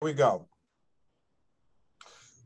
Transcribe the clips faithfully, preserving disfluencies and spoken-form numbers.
we go.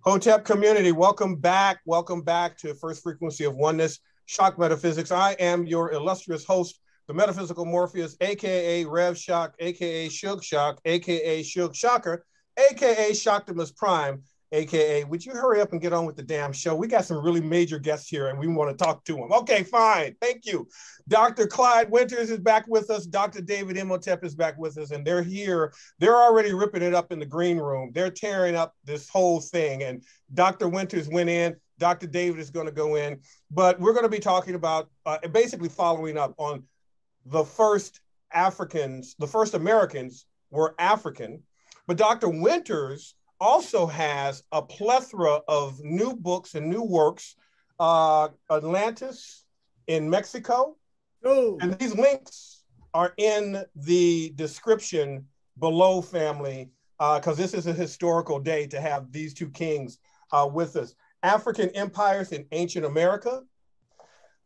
Hotep community, welcome back. Welcome back to First Frequency of Oneness, Shock Metaphysics. I am your illustrious host, the Metaphysical Morpheus, A K A Rev Shock, A K A Shug Shock, A K A Shug Shocker, A K A Shocktimus Prime, A K A would you hurry up and get on with the damn show? We got some really major guests here and we want to talk to them. Okay, fine, thank you. Doctor Clyde Winters is back with us. Doctor David Imhotep is back with us, and they're here. They're already ripping it up in the green room. They're tearing up this whole thing, and Doctor Winters went in, Doctor David is gonna go in, but we're gonna be talking about uh, basically following up on the first Africans, the first Americans were African, but Doctor Winters also has a plethora of new books and new works, uh, Atlantis in Mexico. Ooh. And these links are in the description below, family, because uh, this is a historical day to have these two kings uh, with us. African Empires in Ancient America.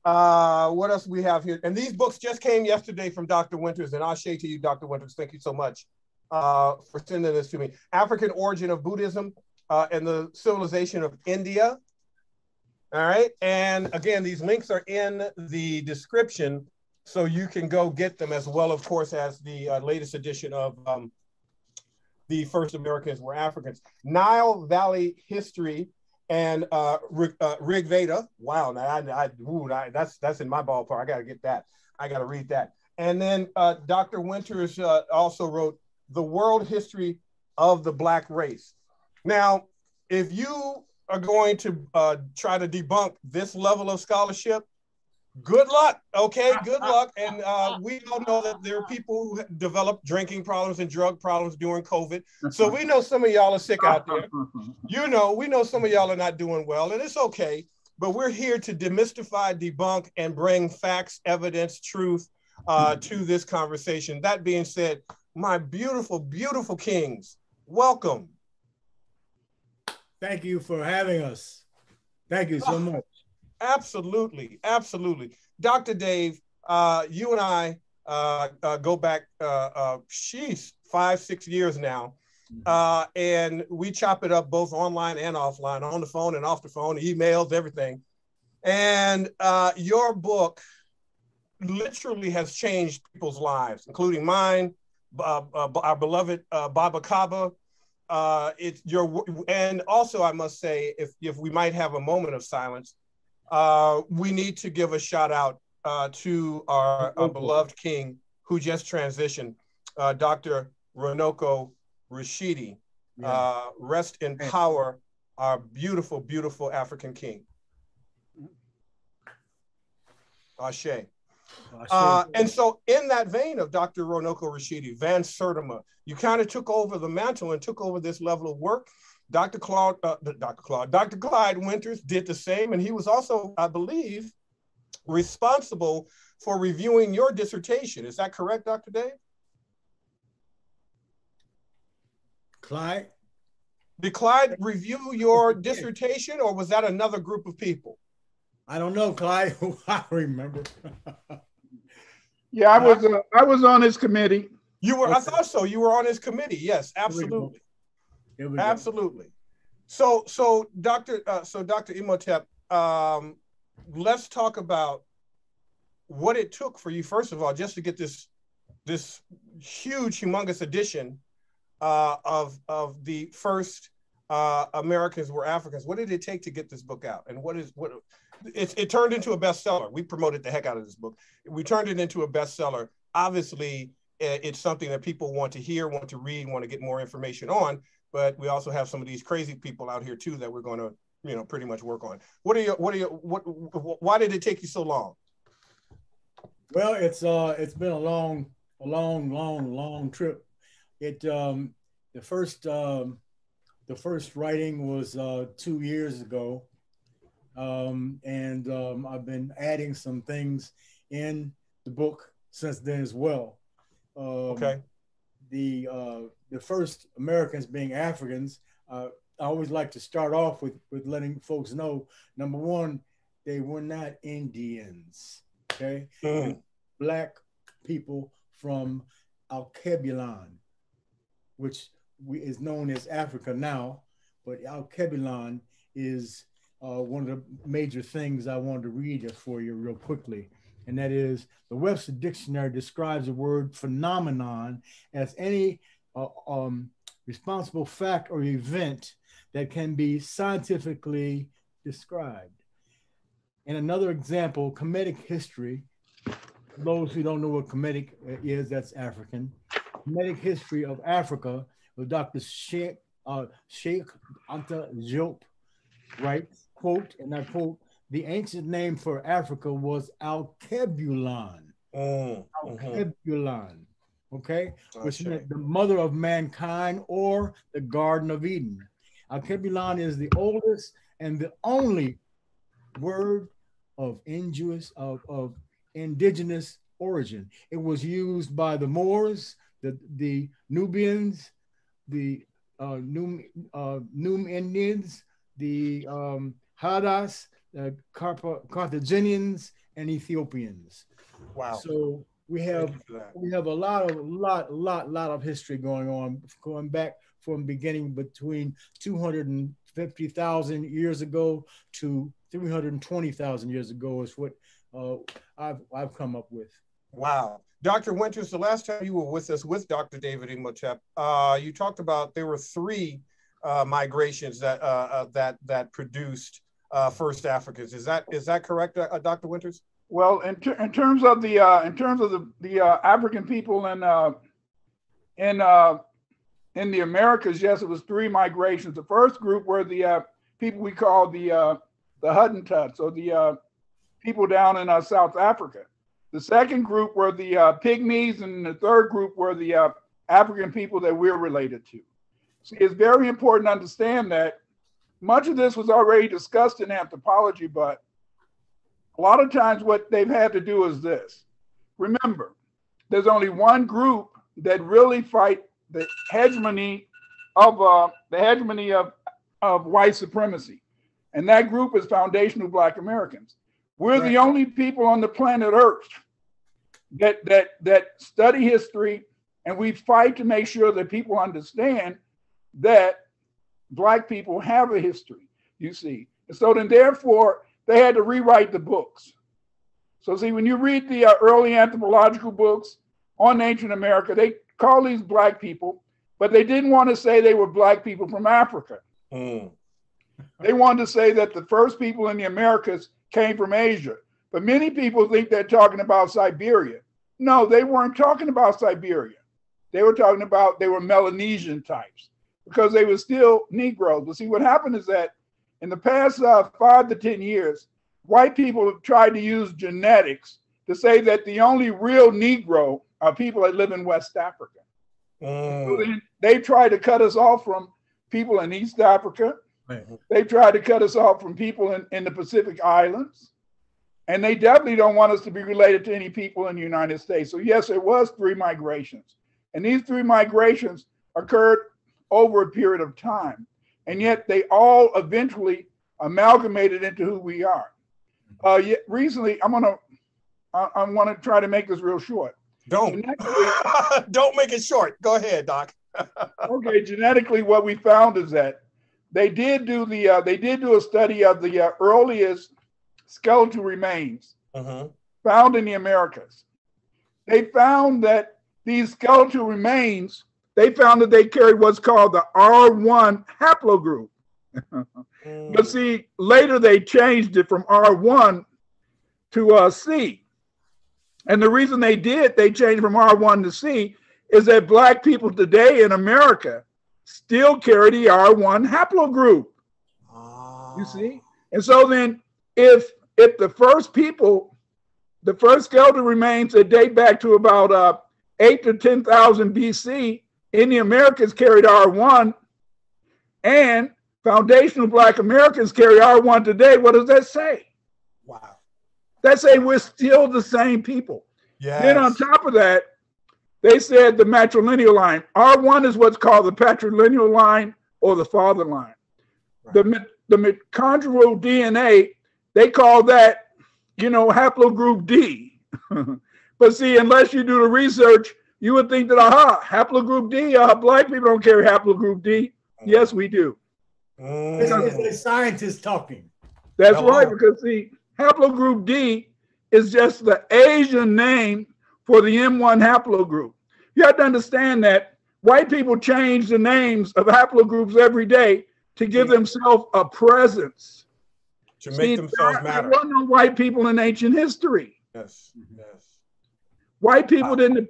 Uh, what else we have here? And these books just came yesterday from Doctor Winters, and I'll share to you, Doctor Winters, thank you so much uh for sending this to me. African Origin of Buddhism uh and the Civilization of India. All right, and again, these links are in the description, so you can go get them, as well, of course, as the uh, latest edition of um The First Americans Were Africans, Nile Valley History, and uh, uh Rig Veda. Wow, now I, I, ooh, I, that's that's in my ballpark. I gotta get that. I gotta read that. And then uh Doctor Winters uh, also wrote The World History of the Black Race. Now, if you are going to uh, try to debunk this level of scholarship, good luck, okay? Good luck. And uh, we all know that there are people who developed drinking problems and drug problems during COVID. So we know some of y'all are sick out there. You know, we know some of y'all are not doing well, and it's okay, but we're here to demystify, debunk, and bring facts, evidence, truth uh, to this conversation. That being said, my beautiful, beautiful kings, welcome. Thank you for having us. Thank you so much. Absolutely, absolutely. Doctor Dave, uh, you and I uh, uh, go back, uh, uh, sheesh, five, six years now. Uh, and we chop it up both online and offline, on the phone and off the phone, emails, everything. And uh, your book literally has changed people's lives, including mine. Uh, uh, our beloved uh, Baba Kaba, uh, it's your, and also I must say, if if we might have a moment of silence, uh, we need to give a shout out uh, to our, our beloved king who just transitioned, uh, Doctor Runoko Rashidi. Yeah. Uh, rest in power, our beautiful, beautiful African king. Ashe. Uh, and so in that vein of Doctor Runoko Rashidi, Van Sertima, you kind of took over the mantle and took over this level of work. Doctor Claude, uh, Doctor Claude, Doctor Clyde Winters did the same. And he was also, I believe, responsible for reviewing your dissertation. Is that correct, Doctor Dave? Clyde? Did Clyde review your dissertation, or was that another group of people? I don't know, Clyde. I remember. Yeah, I was. Uh, I was on his committee. You were. Okay. I thought so. You were on his committee. Yes, absolutely. Here we go. Absolutely. So, so Doctor, uh, so Doctor Imhotep, um, let's talk about what it took for you, first of all, just to get this this huge, humongous edition uh, of of the first uh, Americans Were Africans. What did it take to get this book out, and what is what? It, it turned into a bestseller. We promoted the heck out of this book. We turned it into a bestseller. Obviously, it's something that people want to hear, want to read, want to get more information on. But we also have some of these crazy people out here too that we're going to, you know, pretty much work on. What are your, what are your, what? Why did it take you so long? Well, it's uh, it's been a long, a long, long, long trip. It um, the first um, the first writing was uh, two years ago. Um, and um, I've been adding some things in the book since then as well. Um, okay. The uh, the first Americans being Africans, uh, I always like to start off with with letting folks know, number one, they were not Indians. Okay. Mm. Black people from Alkebulan, which we, is known as Africa now, but Alkebulan is uh, one of the major things I wanted to read it for you real quickly. And that is, the Webster Dictionary describes the word phenomenon as any uh, um, responsible fact or event that can be scientifically described. And another example, Kemetic history. For those who don't know what Kemetic is, that's African. Kemetic history of Africa, with Doctor Cheikh uh, Cheikh Anta Diop writes, quote, and I quote, "The ancient name for Africa was Alkebulan." Oh, Alkebulan, uh-huh. Okay? Oh, which sure. meant the mother of mankind or the Garden of Eden. Alkebulan is the oldest and the only word of indigenous, of, of indigenous origin. It was used by the Moors, the, the Nubians, the uh, Num, uh, Num Indians, the um, Hadas, Uh, Carthaginians and Ethiopians. Wow! So we have we have a lot of lot lot lot of history going on, going back from beginning between two hundred fifty thousand years ago to three hundred twenty thousand years ago is what uh, I've I've come up with. Wow, Doctor Winters, the last time you were with us with Doctor David Imhotep, uh, you talked about there were three uh, migrations that uh, that that produced. Uh, first Africans. Is that is that correct, uh, Doctor Winters? Well, in, ter in terms of the uh, in terms of the the uh, African people in uh, in uh, in the Americas, yes, it was three migrations. The first group were the uh, people we call the uh, the Hottentots, or the uh, people down in uh, South Africa. The second group were the uh, Pygmies, and the third group were the uh, African people that we're related to. See, it's very important to understand that. Much of this was already discussed in anthropology, but a lot of times what they've had to do is this. Remember, there's only one group that really fight the hegemony of uh, the hegemony of, of white supremacy. And that group is foundational Black Americans. We're right. the only people on the planet Earth that, that, that study history, and we fight to make sure that people understand that Black people have a history, you see. And so then, therefore, they had to rewrite the books. So see, when you read the uh, early anthropological books on ancient America, they call these Black people, but they didn't want to say they were Black people from Africa. Mm. They wanted to say that the first people in the Americas came from Asia. But many people think they're talking about Siberia. No, they weren't talking about Siberia. They were talking about, they were Melanesian types, because they were still Negroes. But see, what happened is that in the past uh, five to ten years, white people have tried to use genetics to say that the only real Negro are people that live in West Africa. Mm. So they, they tried to cut us off from people in East Africa. Mm-hmm. They tried to cut us off from people in, in the Pacific Islands. And they definitely don't want us to be related to any people in the United States. So yes, it was three migrations. And these three migrations occurred over a period of time, and yet they all eventually amalgamated into who we are. Uh, yet recently, I'm gonna, I, I want to try to make this real short. Don't, genetically, don't make it short. Go ahead, Doc. Okay, genetically, what we found is that they did do the, uh, they did do a study of the uh, earliest skeletal remains uh-huh. found in the Americas. They found that these skeletal remains. They found that they carried what's called the R one haplogroup. mm. But see, later they changed it from R one to uh, C. And the reason they did, they changed from R one to C, is that Black people today in America still carry the R one haplogroup. Oh. You see? And so then if, if the first people, the first skeletal remains that date back to about uh, eight to ten thousand B C, in the Americas carried R one, and foundational Black Americans carry R one today. What does that say? Wow. That say we're still the same people. Yes. Then on top of that, they said the matrilineal line. R one is what's called the patrilineal line, or the father line. Right. The, the mitochondrial D N A, they call that, you know, haplogroup D. But see, unless you do the research, You would think that, aha, haplogroup D, uh, black people don't carry haplogroup D. Yes, we do. Mm. Because it's the scientists talking. That's oh. right, because the haplogroup D is just the Asian name for the M one haplogroup. You have to understand that white people change the names of haplogroups every day to give themselves a presence. To make See, themselves there, matter. There were no white people in ancient history. Yes, yes. White people, wow. didn't,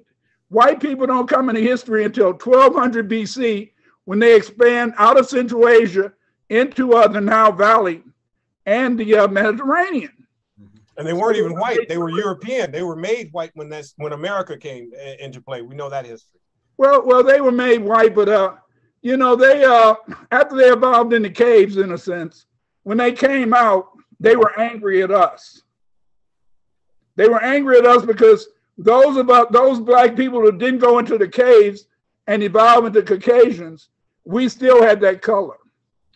white people don't come into history until twelve hundred B C when they expand out of Central Asia into uh, the Nile Valley and the uh, Mediterranean. And they weren't even white. They were European. They were made white when that's when America came into play. We know that history. Well, well, they were made white, but uh, you know, they uh, after they evolved in the caves, in a sense, when they came out, they were angry at us. They were angry at us because those about those black people who didn't go into the caves and evolve into Caucasians, we still had that color.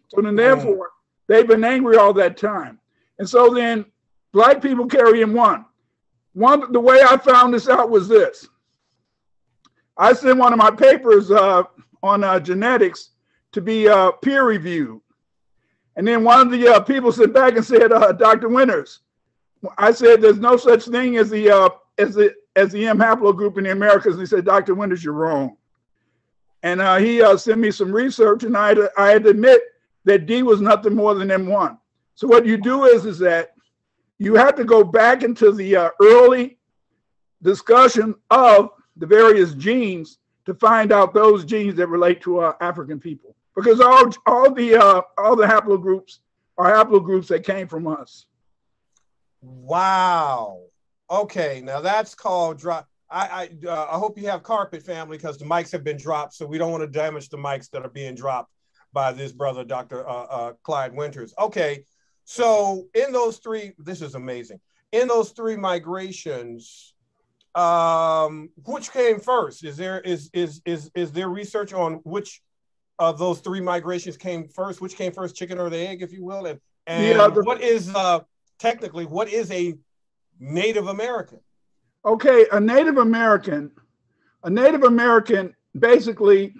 So then, therefore, they've been angry all that time, and so then. Black people carry M one. One, the way I found this out was this. I sent one of my papers uh, on uh, genetics to be uh, peer reviewed. And then one of the uh, people sent back and said, uh, Doctor Winters, I said, there's no such thing as the, uh, as the, as the M haplogroup in the Americas. And he said, Doctor Winters, you're wrong. And uh, he uh, sent me some research, and I had, to, I had to admit that D was nothing more than M one. So what you do is, is that you have to go back into the uh, early discussion of the various genes to find out those genes that relate to uh, African people, because all all the uh, all the haplogroups are haplogroups that came from us. Wow. Okay, now that's called drop. I I, uh, I hope you have carpet, family, because the mics have been dropped, so we don't want to damage the mics that are being dropped by this brother, Doctor Uh, uh, Clyde Winters. Okay. So in those three, this is amazing. In those three migrations, um, which came first? Is there is is is is there research on which of those three migrations came first? Which came first, chicken or the egg, if you will? And, and yeah, the, what is uh, technically what is a Native American? Okay, a Native American, a Native American basically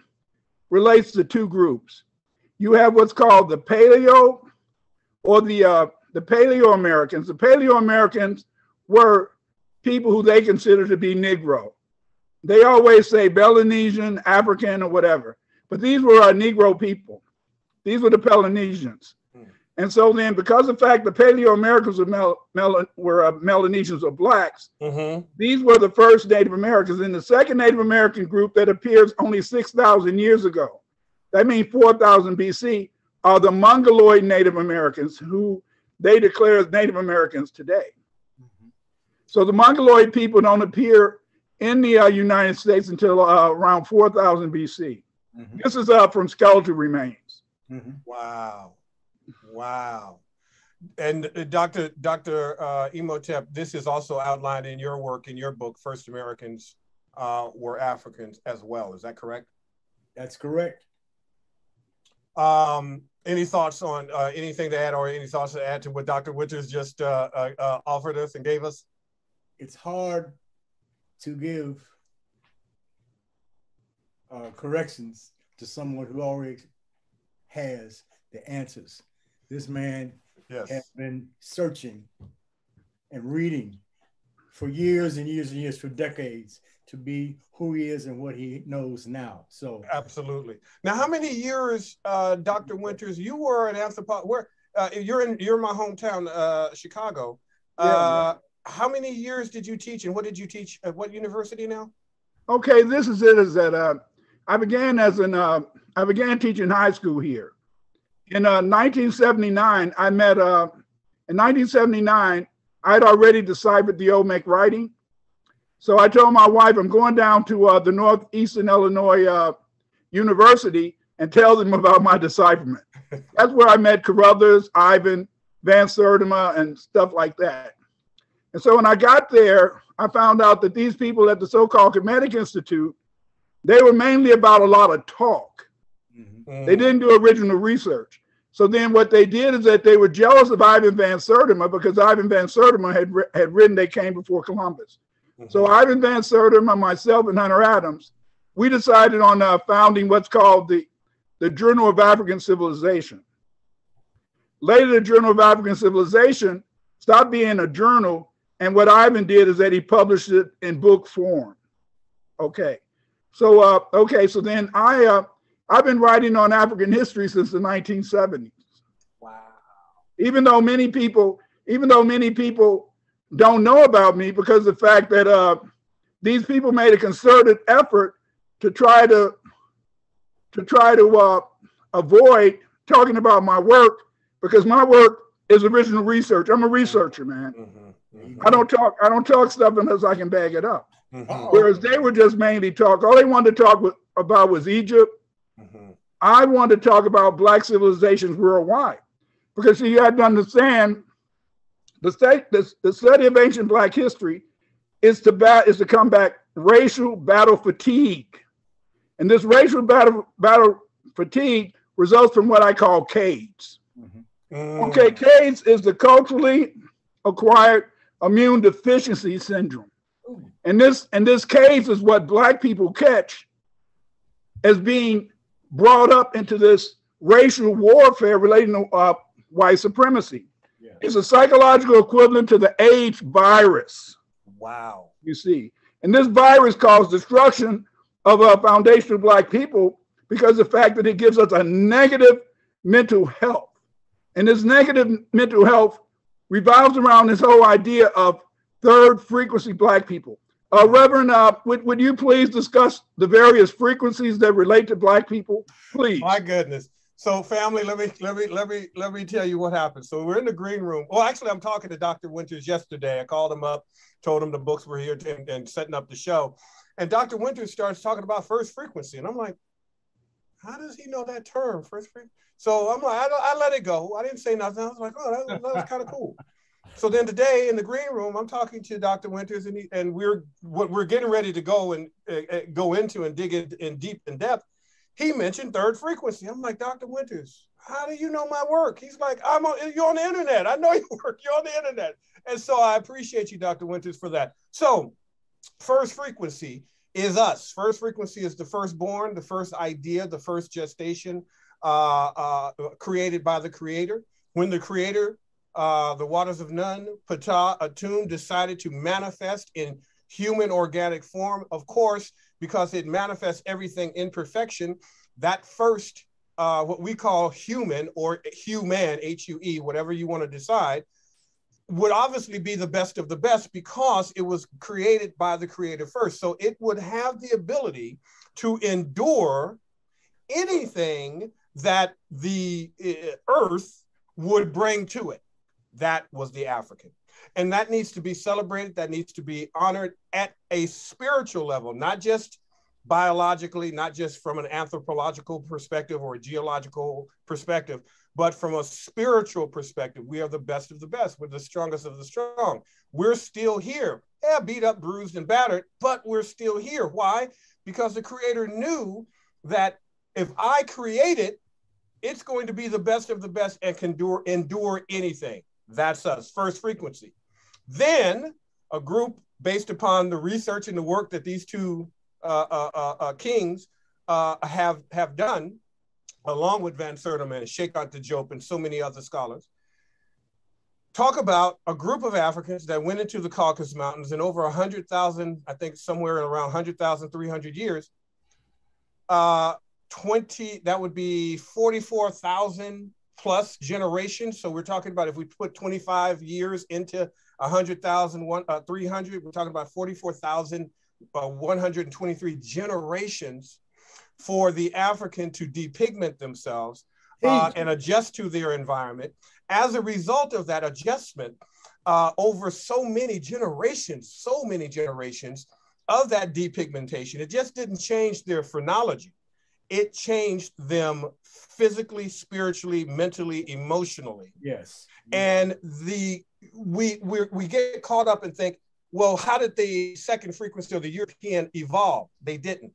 relates to two groups. You have what's called the Paleo. Or the uh, the Paleo Americans. The Paleo Americans were people who they consider to be Negro. They always say Melanesian, African, or whatever. But these were our Negro people. These were the Pelonesians. Mm. And so then, because of the fact the Paleo Americans were Mel Mel were uh, Melanesians or blacks, mm-hmm. these were the first Native Americans. And the second Native American group that appears only six thousand years ago, that means four thousand B C. Are the Mongoloid Native Americans, who they declare as Native Americans today. Mm-hmm. So the Mongoloid people don't appear in the uh, United States until uh, around four thousand B C. Mm-hmm. This is uh, from skeletal remains. Mm-hmm. Wow, wow. And uh, Doctor Doctor Uh, Imhotep, this is also outlined in your work, in your book, First Americans uh, Were Africans as well. Is that correct? That's correct. Um, Any thoughts on uh, anything to add, or any thoughts to add to what Doctor Winters just uh, uh, offered us and gave us? It's hard to give uh, corrections to someone who already has the answers. This man yes. has been searching and reading for years and years and years, for decades, to be who he is and what he knows now. So absolutely. Now, how many years, uh, Doctor Winters? You were an anthropologist. Where uh, you're in? You're in my hometown, uh, Chicago. Uh, yeah. How many years did you teach, and what did you teach at what university now? Okay, this is it. Is that uh, I began as an uh, I began teaching high school here. In uh, nineteen seventy-nine, I met. Uh, in nineteen seventy-nine, I'd already deciphered the Olmec writing. So I told my wife, I'm going down to uh, the Northeastern Illinois uh, University and tell them about my decipherment. That's where I met Carruthers, Ivan, Van Sertima, and stuff like that. And so when I got there, I found out that these people at the so-called Kemetic Institute, they were mainly about a lot of talk. Mm-hmm. They didn't do original research. So then what they did is that they were jealous of Ivan Van Sertima, because Ivan Van Sertima had, had written They Came Before Columbus. So Ivan Van Sertima, myself, and Hunter Adams, we decided on uh, founding what's called the, the Journal of African Civilization. Later, the Journal of African Civilization stopped being a journal, and what Ivan did is that he published it in book form. Okay, so uh, okay, so then I uh, I've been writing on African history since the nineteen seventies. Wow! Even though many people, even though many people don't know about me because of the fact that uh, these people made a concerted effort to try to to try to uh, avoid talking about my work, because my work is original research. I'm a researcher, man. Mm-hmm, mm-hmm. I don't talk. I don't talk stuff unless I can bag it up. Mm-hmm. Whereas they were just mainly talk. All they wanted to talk with, about was Egypt. Mm-hmm. I wanted to talk about Black civilizations worldwide, because see, you have to understand the state. The, the study of ancient Black history is to bat is to combat racial battle fatigue, and this racial battle battle fatigue results from what I call C A I D S. Mm-hmm. Okay, C A I D S is the culturally acquired immune deficiency syndrome. Ooh. And this and this C A I D S is what Black people catch as being brought up into this racial warfare relating to uh, white supremacy. Yeah. It's a psychological equivalent to the AIDS virus. Wow. You see. And this virus caused destruction of a foundation of Black people because of the fact that it gives us a negative mental health. And this negative mental health revolves around this whole idea of third frequency Black people. Uh, Reverend, uh, would, would you please discuss the various frequencies that relate to Black people, please? My goodness. So family, let me, let me, let me, let me tell you what happened. So we're in the green room. Well, actually, I'm talking to Doctor Winters yesterday. I called him up, told him the books were here and, and setting up the show. And Doctor Winters starts talking about first frequency. And I'm like, how does he know that term, first frequency? So I'm like, I, I let it go. I didn't say nothing. I was like, oh, that, that was kind of cool. So then today in the green room, I'm talking to Doctor Winters, and he, and we're what we're getting ready to go and uh, go into and dig in, in deep in depth. He mentioned third frequency. I'm like, Doctor Winters, how do you know my work? He's like, I'm on, you're on the internet. I know your work. You're on the internet. And so I appreciate you, Doctor Winters, for that. So first frequency is us. First frequency is the firstborn, the first idea, the first gestation. Uh, uh, created by the creator. When the creator, uh, the waters of Nun, Ptah, Atum, decided to manifest in human organic form, of course, because it manifests everything in perfection, that first, uh, what we call human or human, H U E, whatever you want to decide, would obviously be the best of the best because it was created by the creator first. So it would have the ability to endure anything that the earth would bring to it. That was the African. And that needs to be celebrated. That needs to be honored at a spiritual level, not just biologically, not just from an anthropological perspective or a geological perspective, but from a spiritual perspective. We are the best of the best. We're the strongest of the strong. We're still here. Yeah, beat up, bruised, and battered, but we're still here. Why? Because the creator knew that if I create it, it's going to be the best of the best and can endure, endure anything. That's us, first frequency. Then a group based upon the research and the work that these two uh, uh, uh, kings uh, have, have done, along with Van Sertima and Cheikh Anta Diop and so many other scholars, talk about a group of Africans that went into the Caucasus Mountains in over one hundred thousand, I think somewhere around one hundred thousand three hundred years, uh, twenty, that would be forty-four thousand plus generations. So we're talking about if we put twenty-five years into one hundred thousand, uh, three hundred, we're talking about forty-four thousand one hundred twenty-three generations for the African to depigment themselves uh, and adjust to their environment. As a result of that adjustment uh, over so many generations, so many generations of that depigmentation, it just didn't change their phrenology. It changed them physically, spiritually, mentally, emotionally. Yes. And the we we we get caught up and think, well, how did the second frequency of the European evolve? They didn't.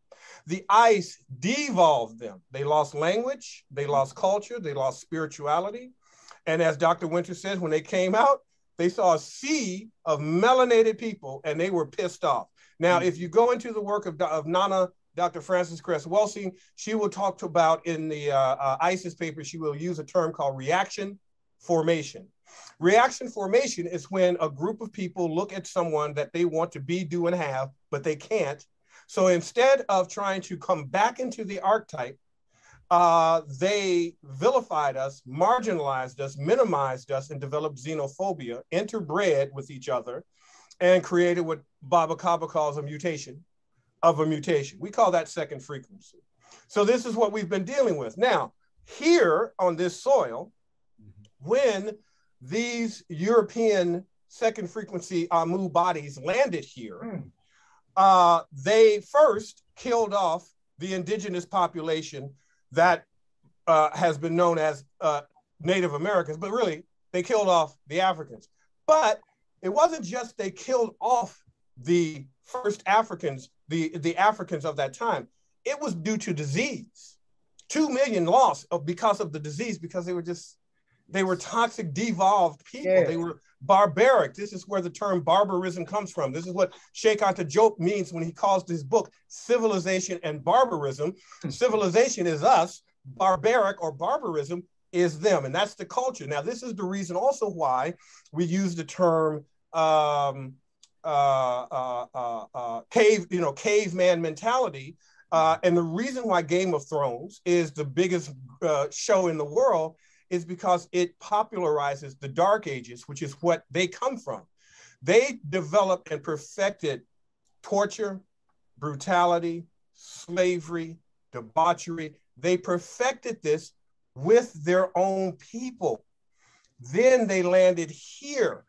The ice devolved them. They lost language, they lost culture, they lost spirituality. And as Doctor Winter says, when they came out, They saw a sea of melanated people and they were pissed off. Now, mm-hmm. if you go into the work of, of Nana, Doctor Frances Cress Welsing, she will talk to about in the uh, uh, ISIS paper, she will use a term called reaction formation. Reaction formation is when a group of people look at someone that they want to be, do, and have, but they can't. So instead of trying to come back into the archetype, uh, they vilified us, marginalized us, minimized us, and developed xenophobia, interbred with each other, and created what Baba Kaba calls a mutation of a mutation. We call that second frequency. So this is what we've been dealing with. Now, here on this soil, when these European second frequency Amu bodies landed here, mm. uh, they first killed off the indigenous population that uh, has been known as uh, Native Americans, but really they killed off the Africans. But it wasn't just they killed off the first Africans, the, the Africans of that time. It was due to disease. Two million lost of, because of the disease, because they were just They were toxic, devolved people. Yeah. They were barbaric. This is where the term barbarism comes from. This is what Cheikh Anta Diop means when he calls his book Civilization and Barbarism. Civilization is us. Barbaric or barbarism is them. And that's the culture. Now, this is the reason also why we use the term um, uh, uh, uh, uh, cave, you know, caveman mentality. Uh, and the reason why Game of Thrones is the biggest uh, show in the world is because it popularizes the Dark Ages, which is what they come from. They developed and perfected torture, brutality, slavery, debauchery. They perfected this with their own people. Then they landed here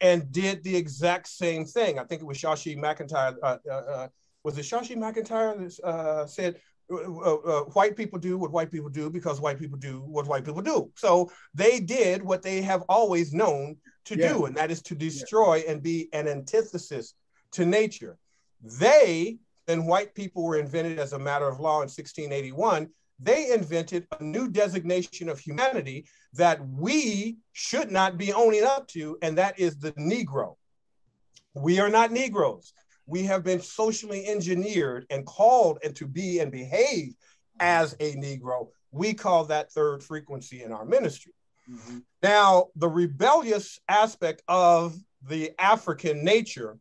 and did the exact same thing. I think it was Shashi McIntyre, uh, uh, uh, was it Shashi McIntyre that uh, said, Uh, uh, white people do what white people do because white people do what white people do. So they did what they have always known to yeah. do, and that is to destroy yeah. and be an antithesis to nature. They, and white people were invented as a matter of law in sixteen eighty-one, they invented a new designation of humanity that we should not be owning up to, and that is the Negro. We are not Negroes. We have been socially engineered and called and to be and behave as a Negro. We call that third frequency in our ministry. Mm-hmm. Now, the rebellious aspect of the African nature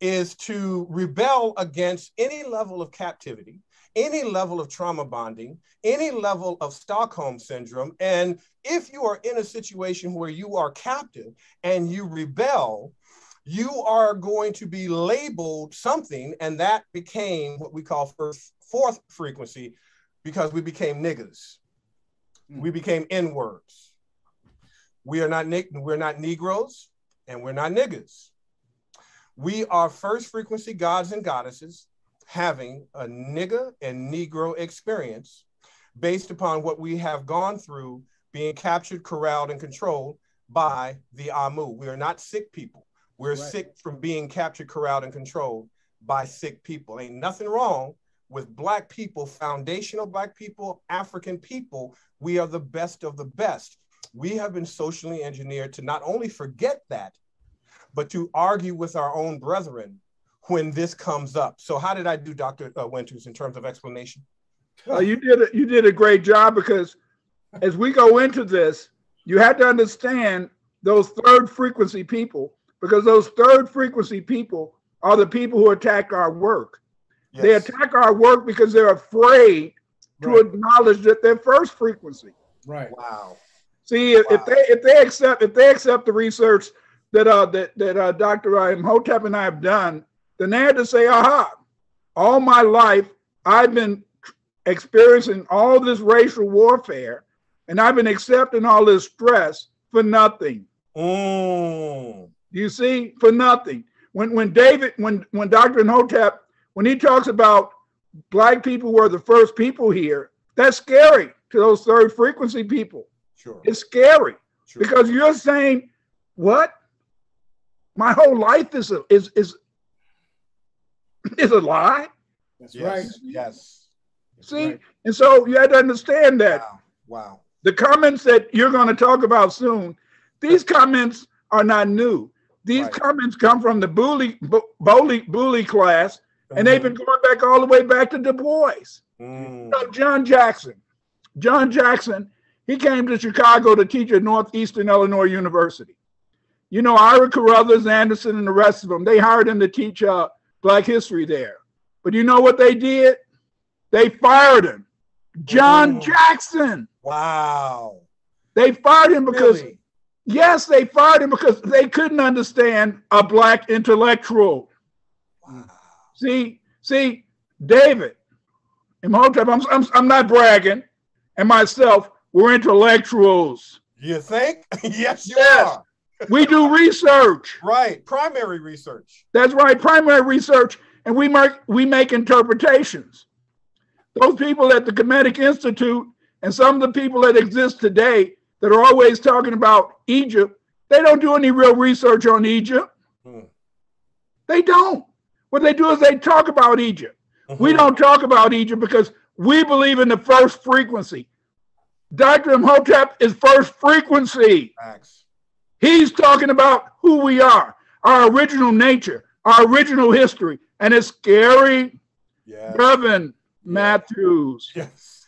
is to rebel against any level of captivity, any level of trauma bonding, any level of Stockholm syndrome. And if you are in a situation where you are captive and you rebel, you are going to be labeled something, and that became what we call first, fourth frequency, because we became niggas. Mm. We became N-words. We are not we're not Negroes, and we're not niggas. We are first frequency gods and goddesses having a nigga and Negro experience based upon what we have gone through being captured, corralled, and controlled by the Amu. We are not sick people. We're right. sick from being captured, corralled, and controlled by sick people. Ain't nothing wrong with Black people, foundational Black people, African people. We are the best of the best. We have been socially engineered to not only forget that, but to argue with our own brethren when this comes up. So how did I do, Doctor Winters, in terms of explanation? Uh, you did a, you did a great job, because as we go into this, you have to understand those third frequency people, because those third frequency people are the people who attack our work. Yes. They attack our work because they're afraid right. to acknowledge that they're first frequency. Right. Wow. See, wow. if they if they accept if they accept the research that uh, that that uh, Doctor Imhotep and I have done, then they had to say, "Aha! All my life I've been experiencing all this racial warfare, and I've been accepting all this stress for nothing." Mm. You see, for nothing. When when David, when when Doctor Imhotep, when he talks about Black people were the first people here, that's scary to those third frequency people. Sure, it's scary sure. because you're saying, "What? My whole life is a, is is is a lie." That's yes. right. Yes. That's see, right. and so you had to understand that. Wow. wow. The comments that you're going to talk about soon, these comments are not new. These right. comments come from the Booley, Booley, Booley class, mm-hmm. and they've been going back all the way back to Du Bois. Mm. So John Jackson, John Jackson, he came to Chicago to teach at Northeastern Illinois University. You know, Ira Carruthers, Anderson, and the rest of them, they hired him to teach uh, Black history there. But you know what they did? They fired him. John Ooh. Jackson. Wow. They fired him because, really? yes, they fired him because they couldn't understand a Black intellectual. Wow. See, see, David Imhotep, I'm, I'm, I'm not bragging, and myself, we're intellectuals. You think? Yes, you yes. are. We do research. Right. Primary research. That's right. Primary research. And we make, we make interpretations. Those people at the Kemetic Institute and some of the people that exist today that are always talking about Egypt, they don't do any real research on Egypt. Hmm. They don't. What they do is they talk about Egypt. Mm-hmm. We don't talk about Egypt because we believe in the first frequency. Doctor Imhotep is first frequency. Thanks. He's talking about who we are, our original nature, our original history. And it's scary. Yes. Reverend yes. Matthews. Yes.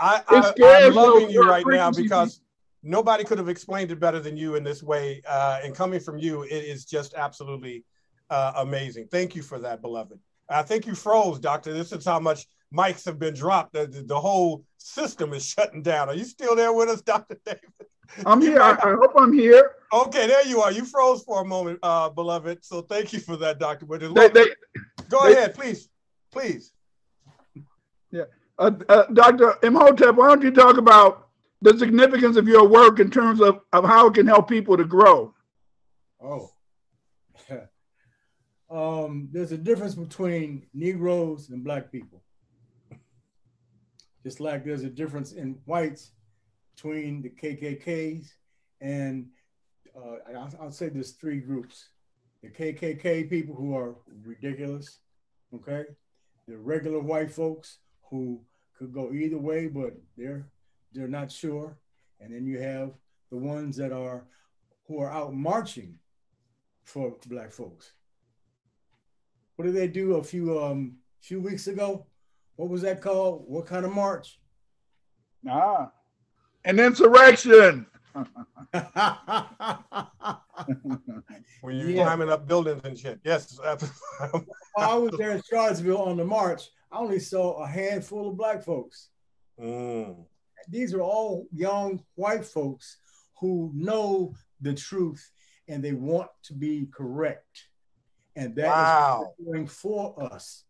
I, I, I'm loving you right now because nobody could have explained it better than you in this way. Uh, and coming from you, it is just absolutely uh, amazing. Thank you for that, beloved. I think you froze, Doctor. This is how much mics have been dropped. The, the, the whole system is shutting down. Are you still there with us, Doctor David? I'm here. I, I hope I'm here. Okay, there you are. You froze for a moment, uh, beloved. So thank you for that, Doctor. But they, they, go they, ahead, please, please. Yeah, uh, uh, Doctor Imhotep, why don't you talk about the significance of your work in terms of, of how it can help people to grow? Oh, um, there's a difference between Negroes and Black people. Just like there's a difference in whites between the K K Ks and uh, I'll, I'll say there's three groups. The K K K people who are ridiculous, okay? The regular white folks who could go either way, but they're they're not sure. And then you have the ones that are who are out marching for Black folks. What did they do a few um few weeks ago? What was that called? What kind of march? Ah. An insurrection. Were you yeah. climbing up buildings and shit? Yes. While I was there in Charlottesville on the march, I only saw a handful of Black folks. Mm. These are all young white folks who know the truth and they want to be correct. And that wow. is going for us.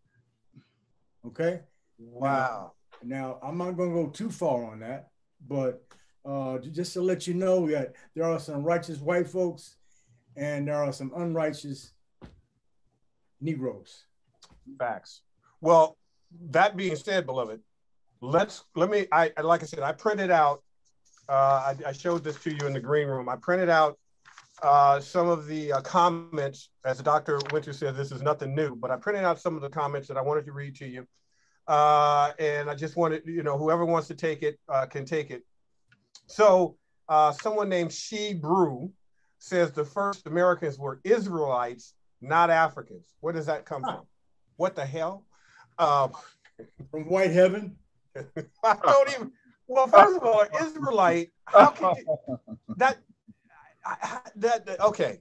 Okay? Wow. Now, now I'm not going to go too far on that. But uh, just to let you know that there are some righteous white folks and there are some unrighteous Negroes. Facts. Well, that being said, beloved, let's, let me, I like I said, I printed out, uh, I, I showed this to you in the green room. I printed out uh, some of the uh, comments, as Doctor Winters said, this is nothing new, but I printed out some of the comments that I wanted to read to you. Uh, and I just wanted, you know, whoever wants to take it uh, can take it. So uh, someone named She Brew says the first Americans were Israelites, not Africans. Where does that come huh. from? What the hell? Uh, from white heaven? I don't even, well, first of all, Israelite, how can you, that, that, that, okay.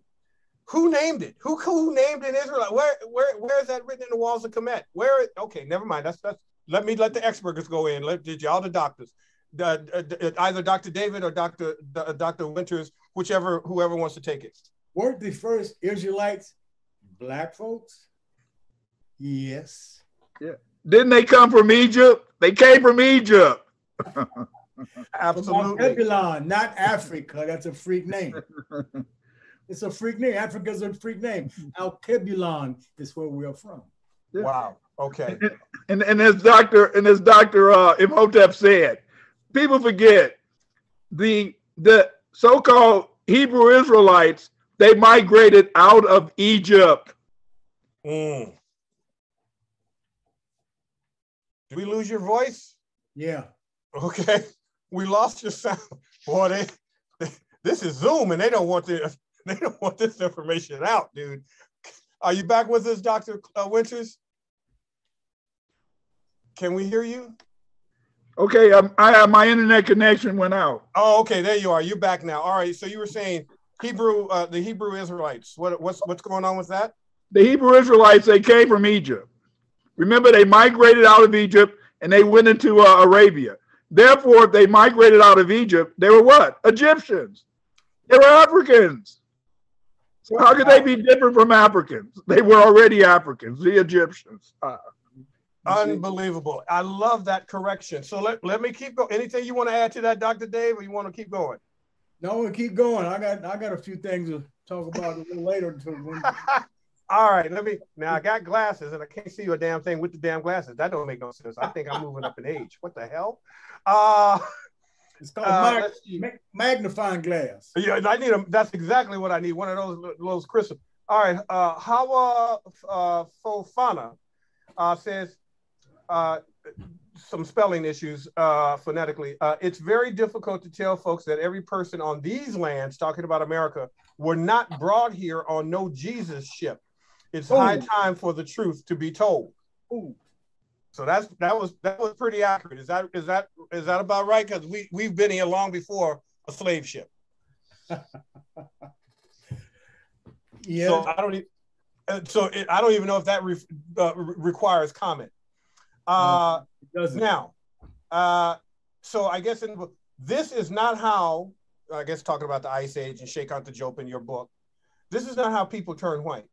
Who named it? Who who named an Israelite? Where where where is that written in the walls of Kemet? Where? Okay, never mind. That's that's. Let me let the experts go in. Let did y'all the doctors, the, the, either Doctor David or Doctor the, Doctor Winters, whichever whoever wants to take it. Weren't the first Israelites Black folks? Yes. Yeah. Didn't they come from Egypt? They came from Egypt. Absolutely. Alkebulan, not Africa. That's a freak name. It's a freak name. Africa's a freak name. Alkebulan is where we are from. Yeah. Wow. Okay. And and as Doctor and as Doctor uh, Imhotep said, people forget the the so-called Hebrew Israelites. They migrated out of Egypt. Mm. Did we lose your voice? Yeah. Okay. We lost your sound. Boy, they, they, this is Zoom, and they don't want to. They don't want this information out, dude. Are you back with us, Doctor Winters? Can we hear you? Okay, um, I, my internet connection went out. Oh, okay, there you are. You're back now. All right, so you were saying Hebrew, uh, the Hebrew Israelites. What, what's, what's going on with that? The Hebrew Israelites, they came from Egypt. Remember, they migrated out of Egypt and they went into uh, Arabia. Therefore, if they migrated out of Egypt, they were what? Egyptians. They were Africans. So how could they be different from Africans? They were already Africans, the Egyptians. Uh, Unbelievable. I love that correction. So let, let me keep going. Anything you want to add to that, Doctor Dave, or you want to keep going? No, we'll keep going. I got I got a few things to talk about a little later. All right, let me, now I got glasses and I can't see a damn thing with the damn glasses. That don't make no sense. I think I'm moving up in age. What the hell? Uh, it's called uh, mag magnifying glass. Yeah, I need a, that's exactly what I need. One of those, those crystals. All right, uh, Hawa uh, Fofana uh, says, Uh, some spelling issues uh, phonetically. Uh, it's very difficult to tell folks that every person on these lands, talking about America, were not brought here on no Jesus ship. It's Ooh. high time for the truth to be told. Ooh. So that's that was that was pretty accurate. Is that is that is that about right? Because we we've been here long before a slave ship. Yeah. So I don't. E so it, I don't even know if that re uh, re requires comment. Uh, now, uh, so I guess in, this is not how, I guess talking about the Ice Age and Cheikh Anta Diop in your book, this is not how people turn white.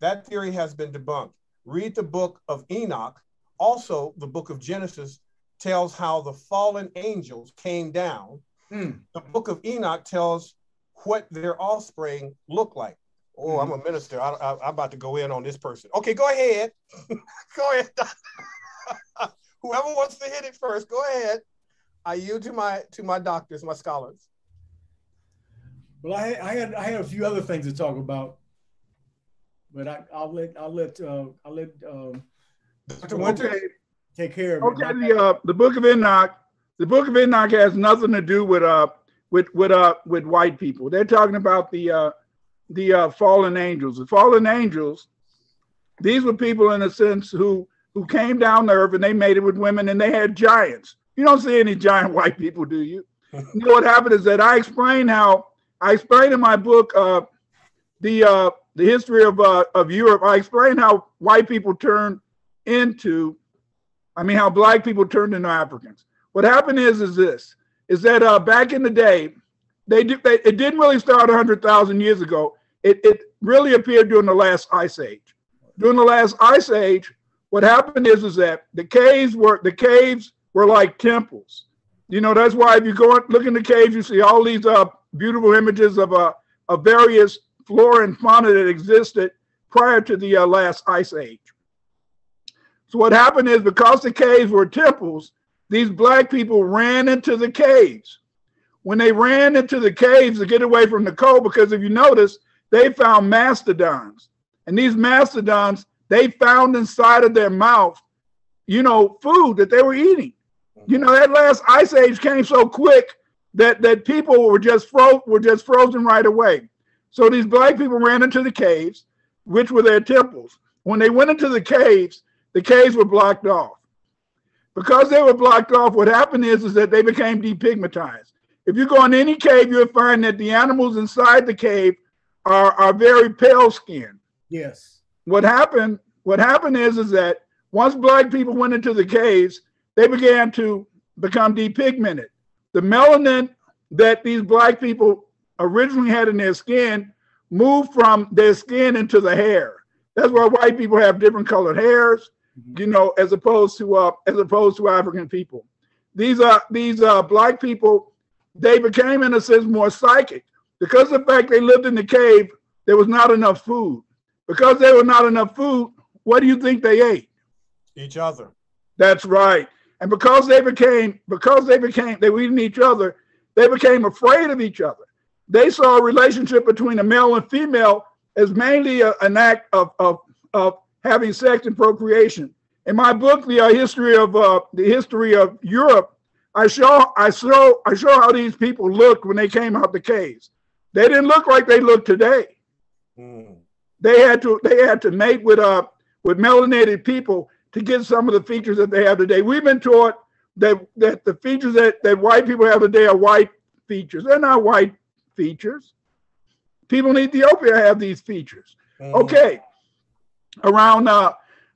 That theory has been debunked. Read the book of Enoch. Also, the book of Genesis tells how the fallen angels came down. Mm. The book of Enoch tells what their offspring looked like. Oh, mm. I'm a minister. I, I, I'm about to go in on this person. Okay, go ahead. Go ahead. Whoever wants to hit it first, go ahead. I yield to my to my doctors, my scholars. Well, I, I had I had a few other things to talk about, but I, I'll let I'll let uh, I'll let um, Doctor Winters take care of it. Okay, the uh, the Book of Enoch, the Book of Enoch has nothing to do with uh with with uh with white people. They're talking about the uh, the uh, fallen angels. The fallen angels, these were people in a sense who. who came down to earth and they made it with women and they had giants. You don't see any giant white people, do you? You know what happened is that I explained how, I explained in my book, uh, the uh, the history of, uh, of Europe, I explained how white people turned into, I mean, how black people turned into Africans. What happened is, is this, is that uh, back in the day, they, did, they it didn't really start one hundred thousand years ago. It, it really appeared during the last Ice Age. During the last Ice Age, what happened is, is that the caves were the caves were like temples. You know, that's why if you go look in the caves, you see all these uh, beautiful images of, uh, of various flora and fauna that existed prior to the uh, last Ice Age. So what happened is because the caves were temples, these black people ran into the caves. When they ran into the caves to get away from the cold, because if you notice, they found mastodons. And these mastodons, they found inside of their mouth, you know, food that they were eating. You know, that last Ice Age came so quick that that people were just fro were just frozen right away. So these black people ran into the caves, which were their temples. When they went into the caves, the caves were blocked off. Because they were blocked off, what happened is, is that they became depigmatized. If you go in any cave, you'll find that the animals inside the cave are, are very pale skinned. Yes. What happened, what happened is, is that once black people went into the caves, they began to become depigmented. The melanin that these black people originally had in their skin moved from their skin into the hair. That's why white people have different colored hairs, you know, as opposed to uh, as opposed to African people. These are uh, these uh, black people, they became in a sense more psychic because of the fact they lived in the cave. There was not enough food. Because there was not enough food, what do you think they ate? Each other. That's right. And because they became, because they became, they were eating each other, they became afraid of each other. They saw a relationship between a male and female as mainly a, an act of, of, of having sex and procreation. In my book, the uh, history of uh, the history of Europe, I show I show I show how these people looked when they came out the caves. They didn't look like they look today. Mm. They had to they had to mate with uh with melanated people to get some of the features that they have today. We've been taught that that the features that, that white people have today are white features. They're not white features. People in Ethiopia have these features. Mm. Okay. Around uh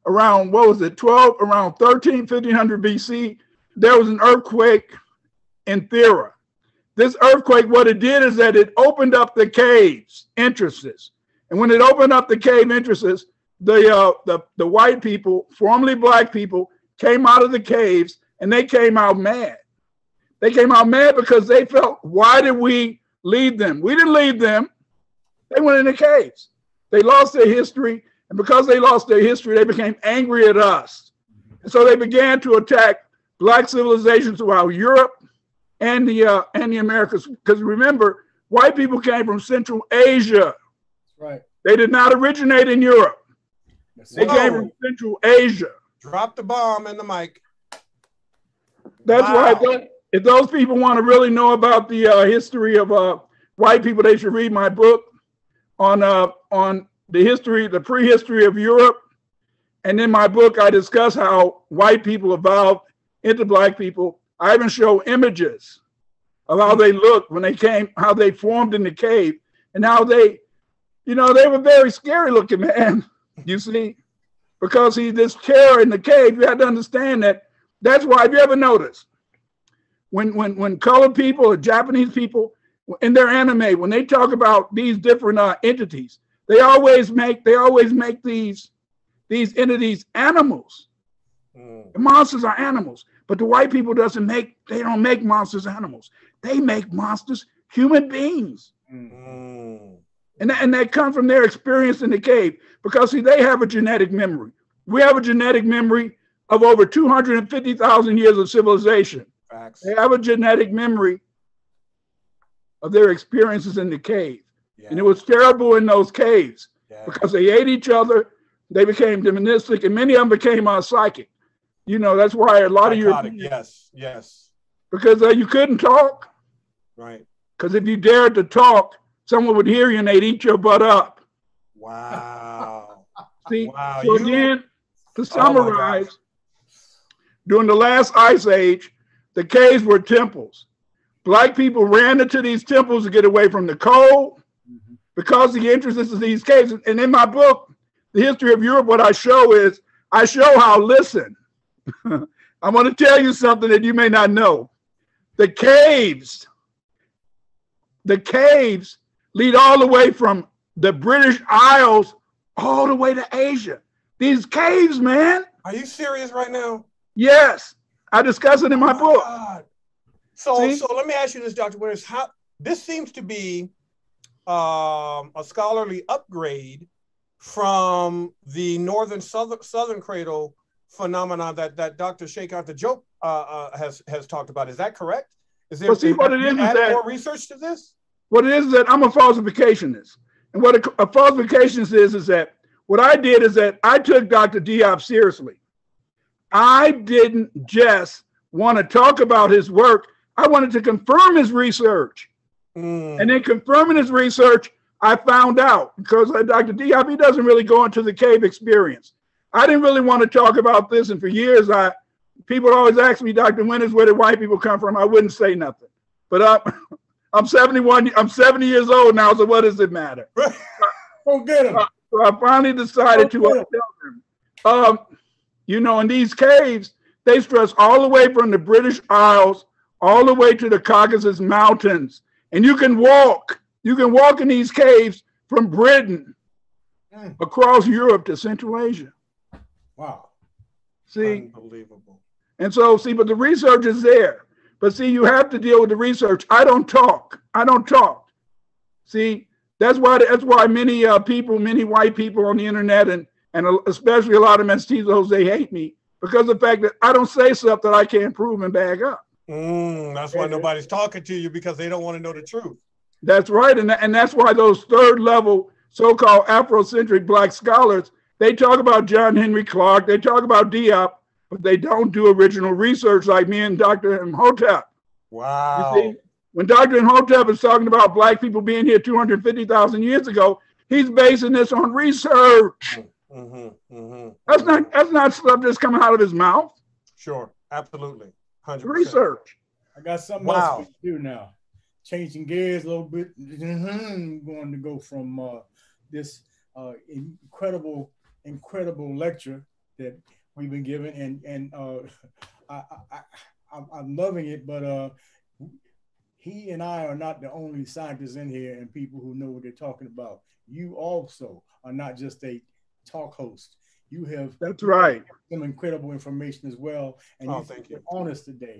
around what was it, twelve around thirteen, fifteen hundred B C, there was an earthquake in Thera. This earthquake, what it did is that it opened up the caves entrances, and when it opened up the cave entrances, the uh, the the white people, formerly black people, came out of the caves, and they came out mad. They came out mad because they felt, why did we leave them? We didn't leave them. They went in the caves. They lost their history, and because they lost their history, they became angry at us, and so they began to attack black civilizations throughout Europe and the uh, and the Americas, because remember, white people came from Central Asia. Right. They did not originate in Europe. Yes. They Whoa. came from Central Asia. Drop the bomb in the mic. That's wow. why, if those people want to really know about the uh, history of uh, white people, they should read my book on uh, on the history, the prehistory of Europe. And in my book, I discuss how white people evolved into black people. I even show images of how they looked when they came, how they formed in the cave, and how they, you know, they were very scary looking, man, you see, because he, this terror in the cave, you had to understand that. That's why, if you ever notice, when, when, when colored people or Japanese people in their anime, when they talk about these different uh, entities, they always make, they always make these, these entities animals. Mm. The monsters are animals. But the white people doesn't make, they don't make monsters animals. They make monsters human beings. Mm-hmm. And, that, and that comes from their experience in the cave, because see, they have a genetic memory. We have a genetic memory of over two hundred fifty thousand years of civilization. Facts. They have a genetic memory of their experiences in the cave. Yeah. And it was terrible in those caves, yeah, because they ate each other, they became demonistic, and many of them became uh, psychic. You know, that's why a lot Psychotic, of your yes, yes, because uh, you couldn't talk, right? Because if you dared to talk, someone would hear you and they'd eat your butt up. Wow. See, wow. So you... then to summarize, oh during the last ice age, the caves were temples. Black people ran into these temples to get away from the cold, mm-hmm, because the entrances to these caves. And in my book, The History of Europe, what I show is I show how, listen, I'm going to tell you something that you may not know. The caves, the caves lead all the way from the British Isles all the way to Asia. These caves, man. Are you serious right now? Yes. I discuss it in my book. God. So, See? so let me ask you this, Doctor Winters. How, this seems to be um, a scholarly upgrade from the northern southern, southern cradle phenomenon that that Doctor Cheikh Anta Diop uh, uh, has has talked about. Is that correct? Is there well, see, what it is, is that, more research to this? What it is is that I'm a falsificationist, and what a, a falsificationist is is that what I did is that I took Doctor Diop seriously. I didn't just want to talk about his work. I wanted to confirm his research, mm. and in confirming his research, I found out, because Doctor Diop, he doesn't really go into the cave experience. I didn't really want to talk about this, and for years, I people always ask me, Doctor Winters, where did white people come from? I wouldn't say nothing, but I'm I'm seventy-one, I'm seventy years old now, so what does it matter? Go get him. So I finally decided Go to tell them, um, you know, in these caves, they stretch all the way from the British Isles all the way to the Caucasus Mountains, and you can walk, you can walk in these caves from Britain mm. across Europe to Central Asia. Wow. See? Unbelievable. And so, see, but the research is there. But see, you have to deal with the research. I don't talk. I don't talk. See, that's why that's why many uh, people, many white people on the internet, and, and especially a lot of mestizos, they hate me because of the fact that I don't say stuff that I can't prove and back up. Mm, that's why nobody's talking to you, because they don't want to know the truth. That's right. And, and that's why those third level so-called Afrocentric black scholars, they talk about John Henry Clark, they talk about Diop, but they don't do original research like me and Doctor Imhotep. Wow. You see? When Doctor Imhotep is talking about black people being here two hundred fifty thousand years ago, he's basing this on research. Mm-hmm, mm-hmm. That's not that's not stuff that's coming out of his mouth. Sure, absolutely, one hundred percent. Research. I got something wow. else to do now. Changing gears a little bit. I'm going to go from uh, this uh, incredible, incredible lecture that we've been given, and and uh, I, I, I I'm loving it, but. Uh, He and I are not the only scientists in here and people who know what they're talking about. You also are not just a talk host. You have That's right. some incredible information as well. And oh, you've been honest today.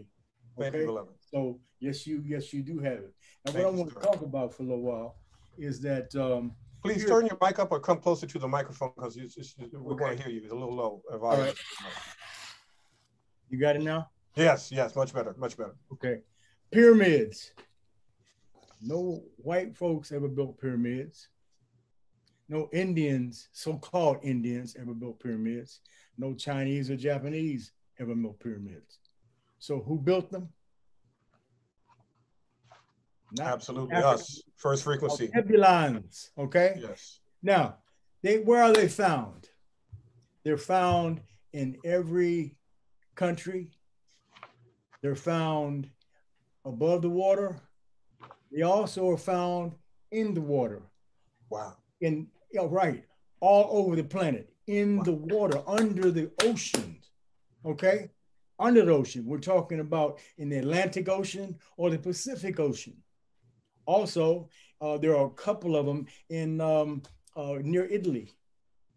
Okay? Thank you, beloved. So yes, you yes, you do have it. Now thank what I want to talk about for a little while is that um please here, turn your mic up or come closer to the microphone because you, you, we okay. want to hear you. It's a little low. All right. You got it now? Yes, yes, much better, much better. Okay. Pyramids. No white folks ever built pyramids. No Indians, so-called Indians, ever built pyramids. No Chinese or Japanese ever built pyramids. So who built them? Not Absolutely African. Us. First frequency. Alkebulans, okay? Yes. Now, they where are they found? They're found in every country. They're found above the water. They also are found in the water. Wow. In, yeah, right, all over the planet, in wow. the water, under the ocean, okay? Under the ocean, we're talking about in the Atlantic Ocean or the Pacific Ocean. Also, uh, there are a couple of them in um, uh, near Italy,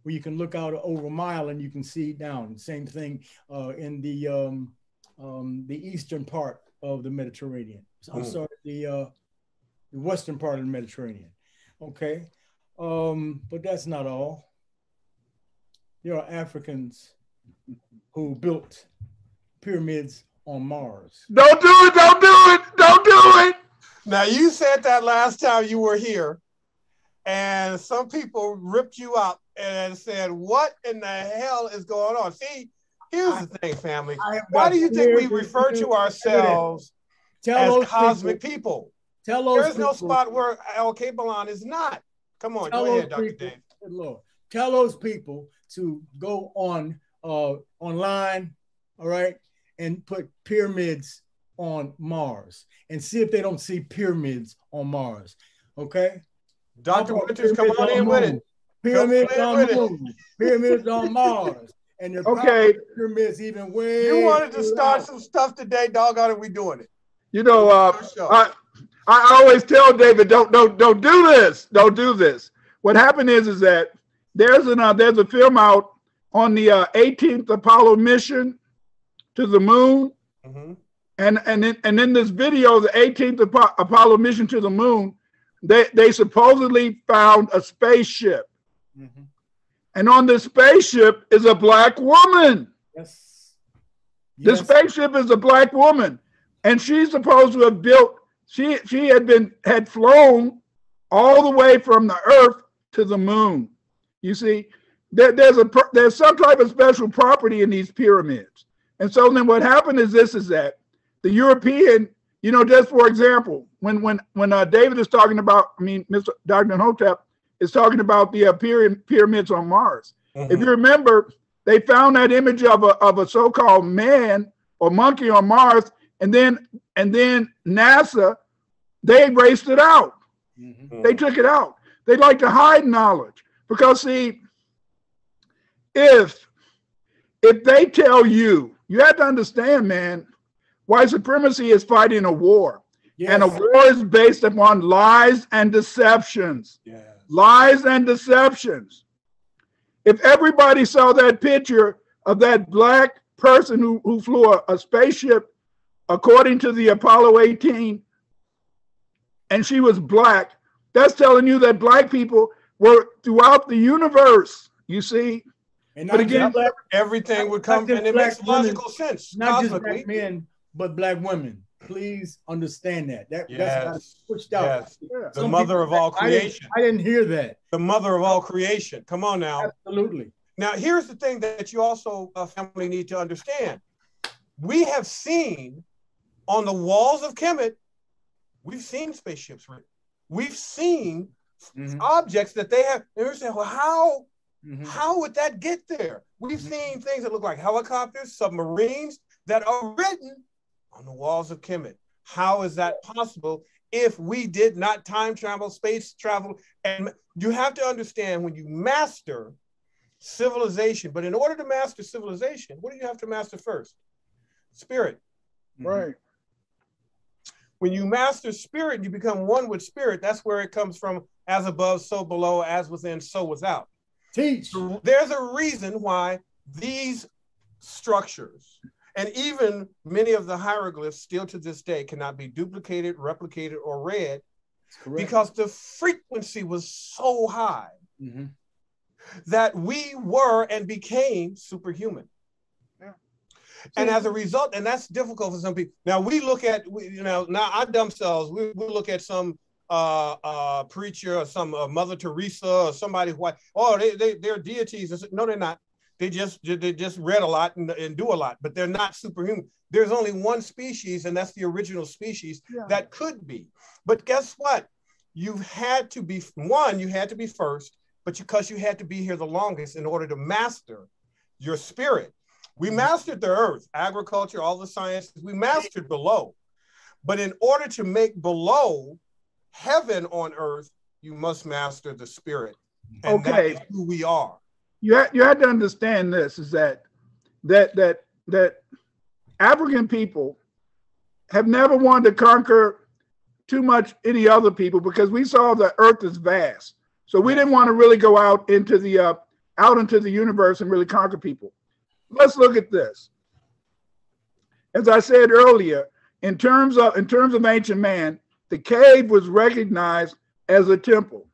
where you can look out over a mile and you can see down. Same thing uh, in the, um, um, the eastern part of the Mediterranean. So, I'm mm. sorry, the, uh, the western part of the Mediterranean. Okay, um, but that's not all. There are Africans who built pyramids on Mars. Don't do it, don't do it, don't do it. Now you said that last time you were here and some people ripped you out and said, what in the hell is going on? See, here's the thing, family. Why do you think we refer to ourselves as cosmic people? Tell those people. There is no spot where Alkebulan is not. Come on, go ahead, Doctor Dave. Good Lord. Tell those people to go on uh, online, all right, and put pyramids on Mars and see if they don't see pyramids on Mars, okay? Doctor Winters, come on in with it. Pyramids on the moon. Pyramids on Mars. And okay, pyramids even way. You wanted to start some stuff today, doggone it, we doing it. You know, uh, I I always tell David, don't don't don't do this, don't do this. What happened is is that there's an uh, there's a film out on the uh, eighteenth Apollo mission to the moon, mm-hmm. and and in, and in this video, the eighteenth Apo Apollo mission to the moon, they they supposedly found a spaceship. Mm-hmm. And on this spaceship is a black woman. Yes. Yes. The spaceship is a black woman. And she's supposed to have built, she she had been had flown all the way from the earth to the moon. You see, there, there's a there's some type of special property in these pyramids. And so then what happened is this is that the European, you know, just for example, when when when uh, David is talking about, I mean, Mister Doctor Imhotep is talking about the uh, pyramid, pyramids on Mars. Mm-hmm. If you remember, they found that image of a of a so-called man or monkey on Mars, and then and then NASA, they erased it out. Mm-hmm. They took it out. They like to hide knowledge because see, if if they tell you, you have to understand, man, white supremacy is fighting a war, yes. and a war is based upon lies and deceptions. Yeah. Lies and deceptions. If everybody saw that picture of that black person who, who flew a, a spaceship according to the Apollo eighteen, and she was black, that's telling you that black people were throughout the universe, you see? And but again, black, everything would come, and it makes logical sense. Not just black men, but black women. Please understand that. that yes. That's how it's pushed out. Yes. Yeah. The Some mother people, of all creation. I didn't, I didn't hear that. The mother of all creation. Come on now. Absolutely. Now, here's the thing that you also, uh, family, need to understand. We have seen on the walls of Kemet We've seen spaceships written. We've seen mm-hmm. objects that they have. They're saying, well, how, mm-hmm. how would that get there? We've mm-hmm. seen things that look like helicopters, submarines that are written on the walls of Kemet. How is that possible if we did not time travel, space travel? And you have to understand, when you master civilization, but in order to master civilization, what do you have to master first? Spirit. Right. When you master spirit, you become one with spirit. That's where it comes from: as above, so below, as within, so without. Teach. So there's a reason why these structures, and even many of the hieroglyphs still to this day, cannot be duplicated, replicated, or read, because the frequency was so high mm-hmm. that we were and became superhuman. And as a result, and that's difficult for some people. Now we look at, we, you know, now our dumb selves, we, we look at some uh, uh, preacher or some uh, Mother Teresa or somebody who, oh, they, they, they're deities. No, they're not. They just, they just read a lot and, and do a lot, but they're not superhuman. There's only one species, and that's the original species yeah. that could be. But guess what? You've had to be, one, you had to be first, but because you had to be here the longest in order to master your spirit. We mastered the earth, agriculture, all the sciences. We mastered below. But in order to make below heaven on earth, you must master the spirit. And okay. that's who we are. You had, you had to understand this, is that, that, that, that African people have never wanted to conquer too much any other people, because we saw the earth is vast. So we didn't want to really go out into the, uh, out into the universe and really conquer people. Let's look at this. As I said earlier, in terms of in terms of ancient man, the cave was recognized as a temple.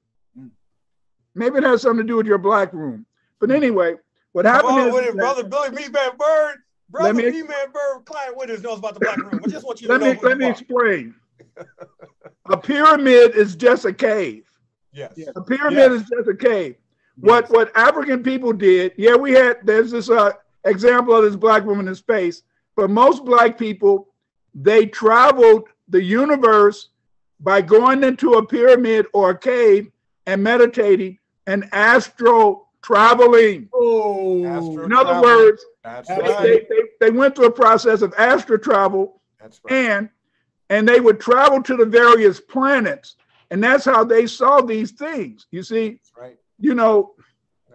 Maybe it has something to do with your black room. But anyway, what happened on, is with it, brother Billy Meatman Bird, brother Meatman Bird, Clyde Winters knows about the black room. I just want you to let know. Me, let me about. explain. A pyramid is just a cave. Yes. A pyramid yes. is just a cave. Yes. What what African people did? Yeah, we had there's this. Uh, example of this black woman in space, but most black people, they traveled the universe by going into a pyramid or a cave and meditating and astral traveling. Oh, astral in other travel. words, That's they, right. they, they, they went through a process of astral travel. That's right. and and they would travel to the various planets, and that's how they saw these things. You see, that's right. you know.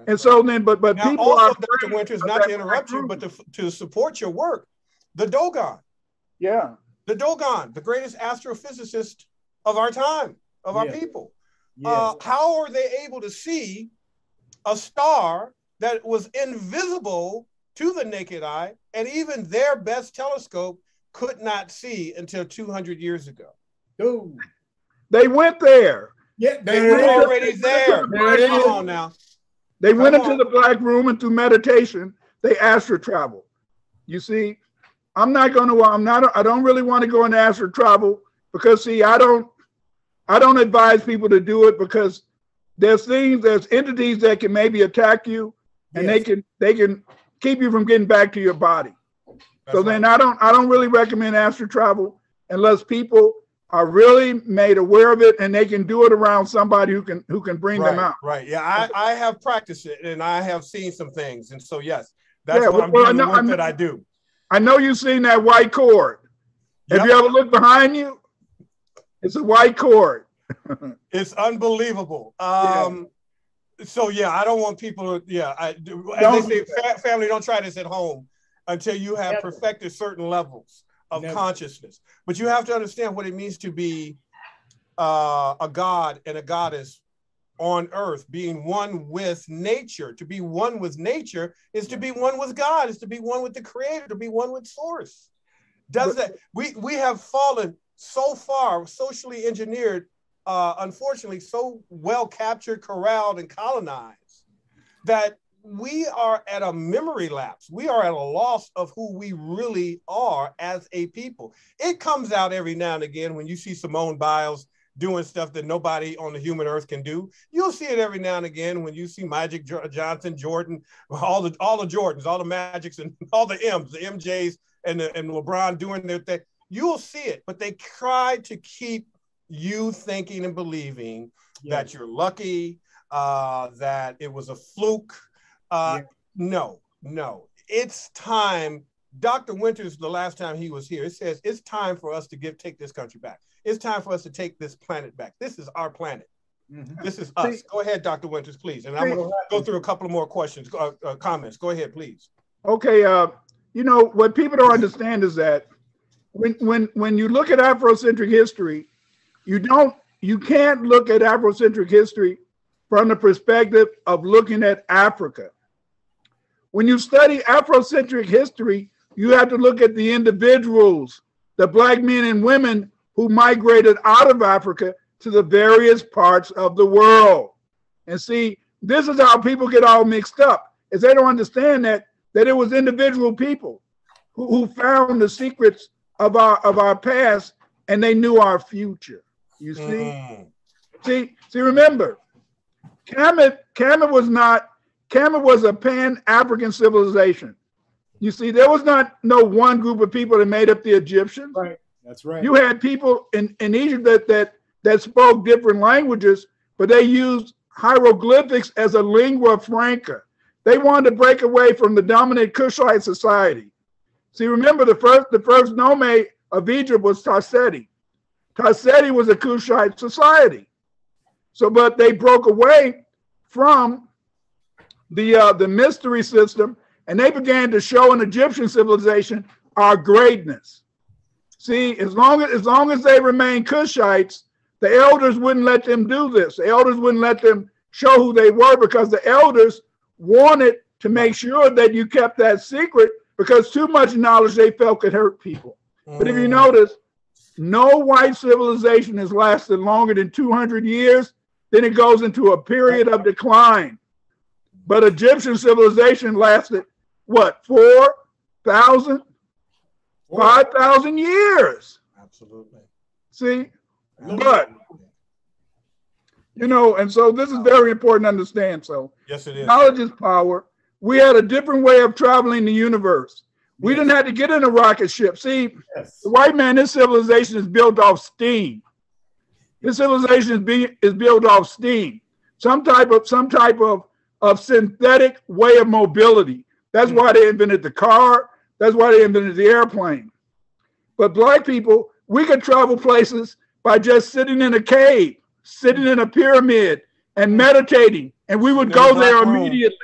And so then, but but now people also, are Doctor Winters, not to interrupt you, but to to support your work, the Dogon, yeah, the Dogon, the greatest astrophysicist of our time, of yeah. our people. Yeah. Uh, how are they able to see a star that was invisible to the naked eye, and even their best telescope could not see until two hundred years ago? Dude, they went there. Yeah, they, they were already there. there. Come on now. They Come went into on. the black room, and through meditation, they astral travel. You see, I'm not going to. I'm not. I don't really want to go into astral travel, because see, I don't. I don't advise people to do it, because there's things, there's entities that can maybe attack you, and yes. they can they can keep you from getting back to your body. That's so right. then I don't. I don't really recommend astral travel unless people are really made aware of it, and they can do it around somebody who can who can bring right, them out. Right. Yeah, I, I have practiced it, and I have seen some things, and so yes, that's yeah, what I'm well, doing, I know, the work I know, that I do. I know you've seen that white cord. Yep. Have you ever looked behind you? It's a white cord. It's unbelievable. Um, yeah. So yeah, I don't want people to. Yeah, I, as don't they say, fa family, don't try this at home until you have Never. perfected certain levels of Never. consciousness. But you have to understand what it means to be uh, a god and a goddess on earth, being one with nature. To be one with nature is to be one with God, is to be one with the creator, to be one with source. Does that, we, we have fallen so far, socially engineered, uh, unfortunately, so well captured, corralled, and colonized, that we are at a memory lapse. We are at a loss of who we really are as a people. It comes out every now and again when you see Simone Biles doing stuff that nobody on the human earth can do. You'll see it every now and again when you see Magic Johnson, Jordan, all the all the Jordans, all the Magics, and all the M's, the M J's, and, the, and LeBron doing their thing. You'll see it, but they try to keep you thinking and believing yeah. that you're lucky, uh, that it was a fluke. Uh, yeah. No, no. It's time. Doctor Winters, the last time he was here, it says it's time for us to give take this country back. It's time for us to take this planet back. This is our planet. Mm-hmm. This is us. Go ahead, Doctor Winters, please. And I'm going to go through a couple of more questions, uh, uh, comments. Go ahead, please. Okay. Uh, you know, what people don't understand is that when, when, when you look at Afrocentric history, you don't, you can't look at Afrocentric history from the perspective of looking at Africa. When you study Afrocentric history, you have to look at the individuals, the black men and women who migrated out of Africa to the various parts of the world. And see, this is how people get all mixed up, is they don't understand that, that it was individual people who, who found the secrets of our, of our past, and they knew our future, you see? Mm. See, see, remember, Kemet, Kemet was not, Kemet was a pan-African civilization. You see, there was not no one group of people that made up the Egyptians. Right, that's right. You had people in, in Egypt that, that that spoke different languages, but they used hieroglyphics as a lingua franca. They wanted to break away from the dominant Kushite society. See, remember the first the first nome of Egypt was Tarseti. Tarseti was a Kushite society. So, but they broke away from the uh, the mystery system, and they began to show in Egyptian civilization our greatness. See, as long as as long as they remain Kushites, the elders wouldn't let them do this. The elders wouldn't let them show who they were, because the elders wanted to make sure that you kept that secret, because too much knowledge they felt could hurt people. Mm. But if you notice, no white civilization has lasted longer than two hundred years. Then it goes into a period of decline. But Egyptian civilization lasted, what, four thousand, five thousand years? Absolutely. See? But, you know, and so this is very important to understand. So, yes, it is. Knowledge is power. We had a different way of traveling the universe. We yes. didn't have to get in a rocket ship. See, yes. the white man, this civilization is built off steam. This civilization is, be, is built off steam. Some type of some type of, of synthetic way of mobility. That's mm-hmm. why they invented the car. That's why they invented the airplane. But black people, we could travel places by just sitting in a cave, sitting in a pyramid, and meditating, and we would go there immediately.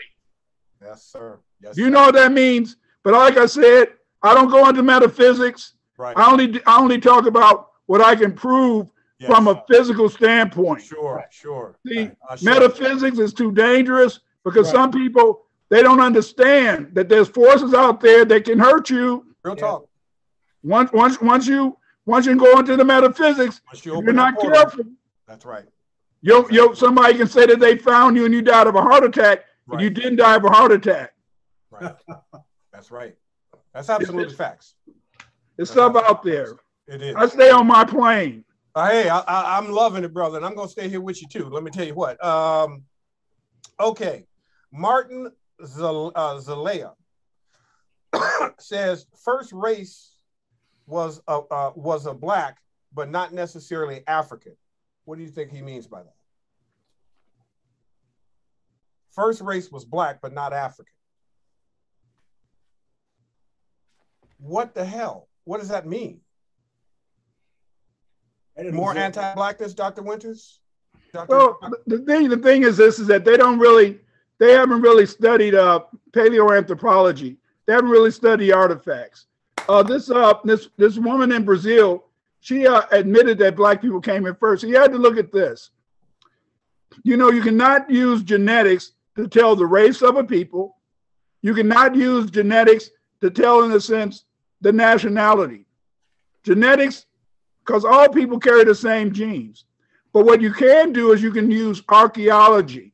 Yes, sir. Yes, you know what that means? But like I said, I don't go into metaphysics. Right. I only I only talk about what I can prove yes. from a physical standpoint. Sure, sure. See, uh, sure. metaphysics is too dangerous, because right. some people, they don't understand that there's forces out there that can hurt you. Real talk. Once once once you Once you go into the metaphysics, you you're not careful. That's right. Yo, yo, somebody can say that they found you and you died of a heart attack, but right. you didn't die of a heart attack. Right. That's right. That's absolutely it's, facts. It's stuff out there. It is. I stay on my plane. Uh, hey, I, I, I'm loving it, brother, and I'm going to stay here with you too. Let me tell you what. Um, okay, Martin Zal uh, Zalea says first race was a uh, was a black, but not necessarily African. What do you think he means by that? First race was black, but not African. What the hell? What does that mean? More anti-blackness, Doctor Winters? Doctor Well, the thing the thing is this is that they don't really they haven't really studied uh, paleoanthropology. They haven't really studied artifacts. Uh, this uh, this this woman in Brazil, she uh, admitted that black people came in first. So you had to look at this. You know, you cannot use genetics to tell the race of a people. You cannot use genetics to tell, in a sense, the nationality. Genetics, because all people carry the same genes. But what you can do is you can use archaeology.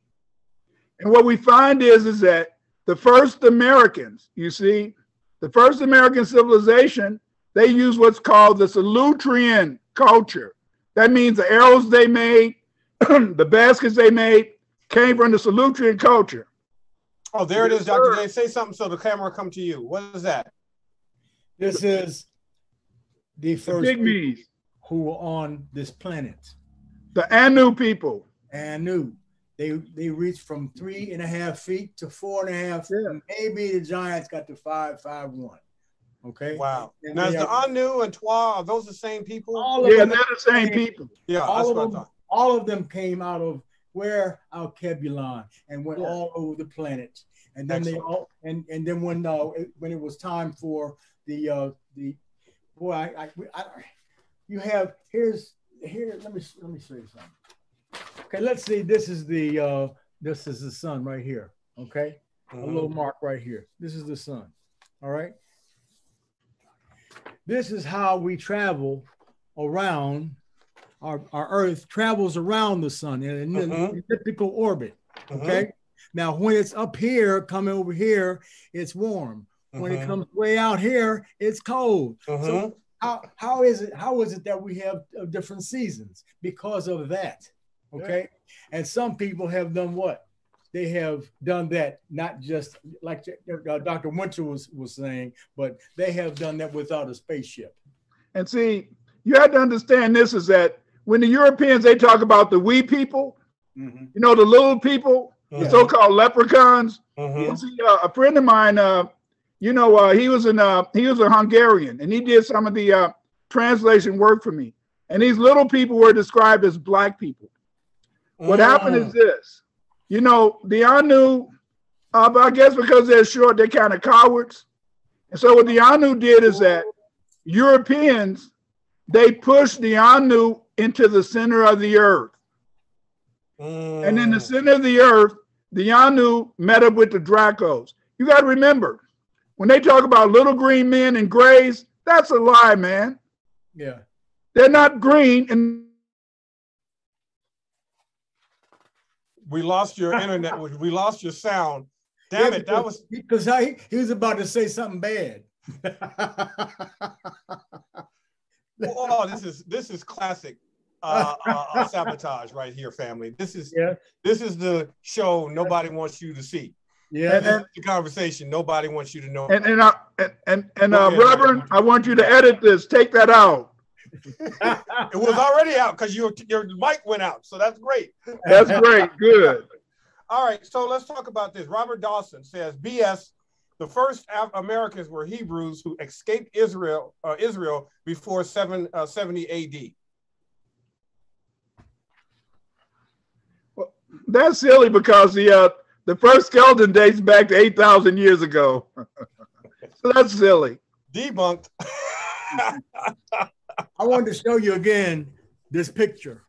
And what we find is, is that the first Americans, you see, the first American civilization, they used what's called the Solutrean culture. That means the arrows they made, the baskets they made, came from the Solutrean culture. Oh, there it is, Doctor J. Say something so the camera come to you. What is that? This is the first. The Pygmies. who were on this planet. The Anu people. Anu. They, they reached from three and a half feet to four and a half feet. Yeah. Maybe the giants got to five, five, one. Okay. Wow. And now, is the are, Anu and Twa, are those the same people? All of yeah, them, they're the same came, people. Yeah, all that's of what them, I thought. All of them came out of where? Alkebulan, and went yeah. all over the planet. And then Excellent. they all, and and then when uh, it, when it was time for the uh, the boy, I, I, I you have here's here. Let me let me show you something. Okay, let's see. This is the uh, this is the sun right here. Okay, mm-hmm. a little mark right here. This is the sun. All right. This is how we travel around our our Earth travels around the sun in an uh-huh. elliptical orbit. Okay. Uh-huh. Now, when it's up here, coming over here, it's warm. When uh-huh. it comes way out here, it's cold. Uh-huh. So how, how is it? How is it that we have different seasons? Because of that, okay? Yeah. And some people have done what? They have done that, not just like uh, Doctor Winter was, was saying, but they have done that without a spaceship. And see, you have to understand this is that when the Europeans, they talk about the we people, mm-hmm. you know, the little people, the so-called leprechauns. Uh-huh. See, uh, a friend of mine, uh, you know, uh, he was in uh, he was a Hungarian, and he did some of the uh, translation work for me. And these little people were described as black people. What uh-huh. happened is this, you know, the Anu, uh, but I guess because they're short, they're kind of cowards. And so what the Anu did is that Europeans, they pushed the Anu into the center of the earth. Uh-huh. And in the center of the earth, the Anu met up with the Dracos. You got to remember, when they talk about little green men and grays, that's a lie, man. Yeah. They're not green. And we lost your internet. We lost your sound. Damn yeah, it. That was because I, he was about to say something bad. Oh, this is this is classic. Uh, uh, uh, sabotage right here, family. This is yeah. this is the show nobody wants you to see. Yeah, and, and, the conversation nobody wants you to know. And and I, and and uh, Reverend, I want you to edit this. Take that out. It was already out because your your mic went out, so that's great. That's great. Good. All right, so let's talk about this. Robert Dawson says, "B S. The first Af Americans were Hebrews who escaped Israel uh, Israel before seven uh, seventy A D." That's silly because the uh, the first skeleton dates back to eight thousand years ago. So that's silly. Debunked. I wanted to show you again this picture.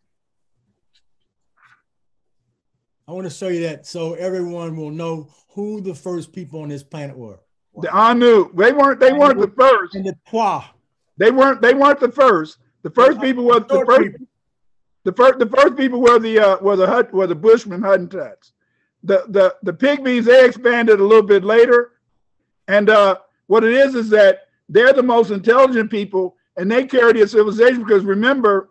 I want to show you that so everyone will know who the first people on this planet were. The Anu. They weren't. They weren't the first. And the Twa. They weren't. They weren't the first. The first people were the first. The first, the first people were the uh, were the hut were the Bushmen, Hottentots. The the the Pygmies, they expanded a little bit later, and uh, what it is is that they're the most intelligent people, and they carried a civilization because remember,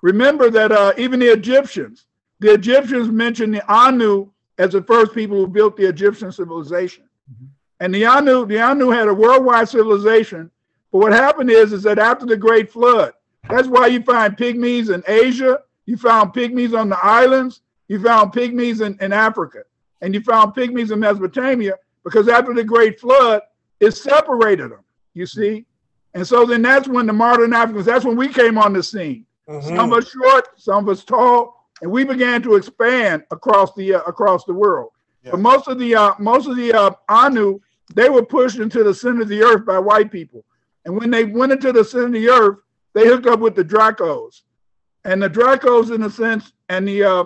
remember that uh, even the Egyptians, the Egyptians mentioned the Anu as the first people who built the Egyptian civilization, mm-hmm. and the Anu the Anu had a worldwide civilization. But what happened is is that after the Great Flood. That's why you find pygmies in Asia, you found pygmies on the islands, you found pygmies in, in Africa, and you found pygmies in Mesopotamia, because after the Great Flood, it separated them, you see? And so then that's when the modern Africans, that's when we came on the scene. Mm-hmm. Some of us short, some of us tall, and we began to expand across the uh, across the world. Yeah. But most of the, uh, most of the uh, Anu, they were pushed into the center of the earth by white people. And when they went into the center of the earth, they hooked up with the Dracos, and the Dracos, in a sense, and the uh,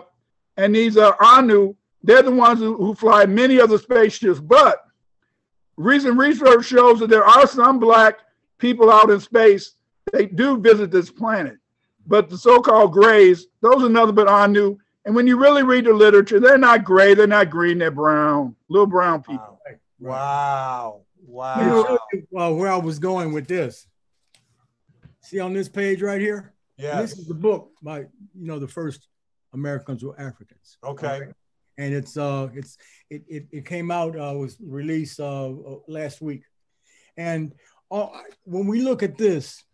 and these uh, Anu, they're the ones who, who fly many of the spaceships. But recent research shows that there are some black people out in space. They do visit this planet, but the so-called grays, those are nothing but Anu. And when you really read the literature, they're not gray, they're not green, they're brown, little brown people. Wow, wow. You know, well, where I was going with this. See on this page right here? Yeah. This is the book by, you know, The First Americans Were Africans. Okay. Right? And it's uh it's it it, it came out uh was released uh last week. And uh, when we look at this,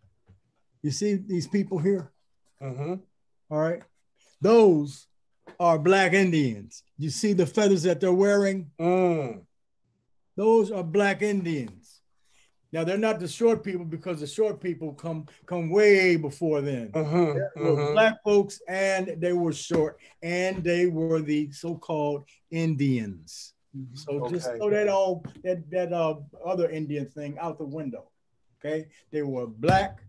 You see these people here? Uh-huh. All right. Those are Black Indians. You see the feathers that they're wearing? Mm. Those are Black Indians. Now, they're not the short people, because the short people come come way before then. Uh-huh, they were uh-huh. Black folks, and they were short, and they were the so-called Indians. Mm-hmm. So okay. just throw that all that that uh, other Indian thing out the window. Okay, they were Black.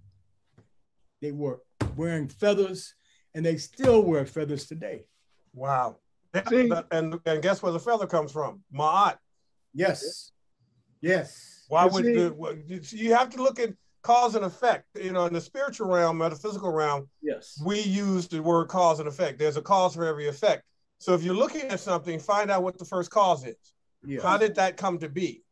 They were wearing feathers, and they still wear feathers today. Wow! See? And and guess where the feather comes from? Ma'at. Yes. Yes. Why would the, you have to look at cause and effect? You know, in the spiritual realm, metaphysical realm, yes, we use the word cause and effect. There's a cause for every effect. So if you're looking at something, find out what the first cause is. Yeah. How did that come to be?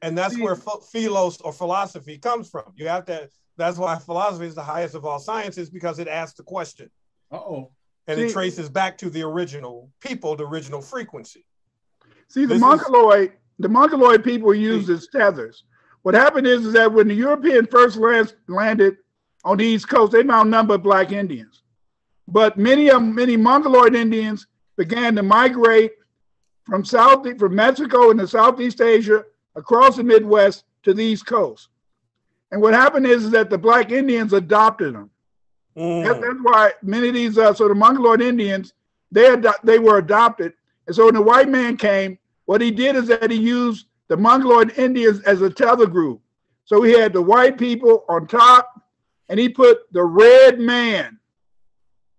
And that's See, where philos or philosophy comes from. You have to. That's why philosophy is the highest of all sciences, because it asks the question. Uh oh. And See, it traces back to the original people, the original frequency. See, the mongoloid. The Mongoloid people used as feathers. What happened is, is that when the European first lands, landed on the East Coast, they outnumbered Black Indians. But many of many Mongoloid Indians began to migrate from South from Mexico into Southeast Asia, across the Midwest to the East Coast. And what happened is, is that the Black Indians adopted them. Mm. That, that's why many of these uh, so the Mongoloid Indians, they they were adopted. And so when the white man came, what he did is that he used the Mongoloid Indians as a tether group. So he had the white people on top, and he put the red man,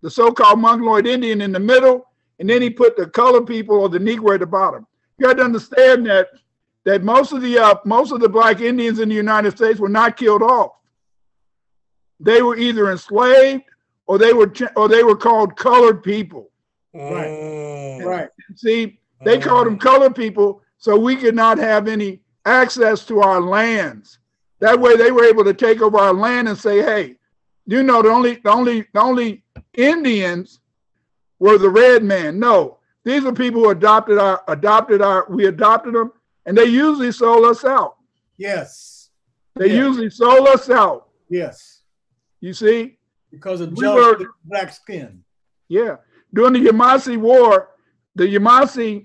the so-called Mongoloid Indian, in the middle, and then he put the colored people or the Negro at the bottom. You got to understand that that most of the uh, most of the Black Indians in the United States were not killed off. They were either enslaved or they were or they were called colored people. Mm. Right. Right. See. They called them colored people, so we could not have any access to our lands. That way they were able to take over our land and say, hey, you know, the only the only the only Indians were the red man. No, these are people who adopted our adopted our we adopted them, and they usually sold us out. Yes. They yes. usually sold us out. Yes. You see? Because of we were, black skin. Yeah. During the Yamasi War, the Yamasi,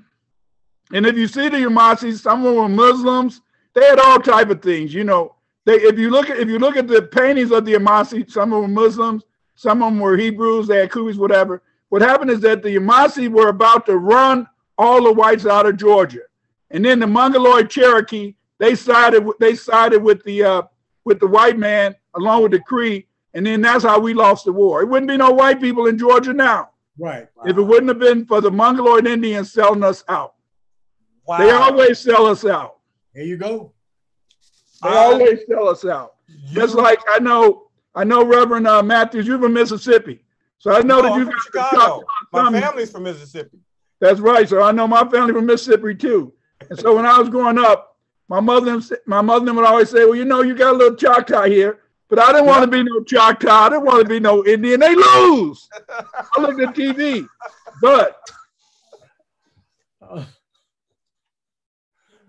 and if you see the Yamasi, some of them were Muslims. They had all type of things, you know. They, if you look at if you look at the paintings of the Yamasi, some of them were Muslims, some of them were Hebrews, they had Kubis, whatever. What happened is that the Yamasi were about to run all the whites out of Georgia, and then the Mongoloid Cherokee they sided they sided with the uh, with the white man along with the Cree, and then that's how we lost the war. It wouldn't be no white people in Georgia now. Right. Wow. If it wouldn't have been for the Mongoloid Indians selling us out. Wow. They always sell us out. There you go. They I, always sell us out. You, Just like I know, I know Reverend uh, Matthews, you're from Mississippi. So I know no, that you've got Chicago. My family's from Mississippi. That's right. So I know my family from Mississippi too. And so when I was growing up, my mother my mother would always say, well, you know, you got a little Choctaw here. But I didn't want to be no Choctaw. I didn't want to be no Indian. They lose. I looked at T V. But. Oh,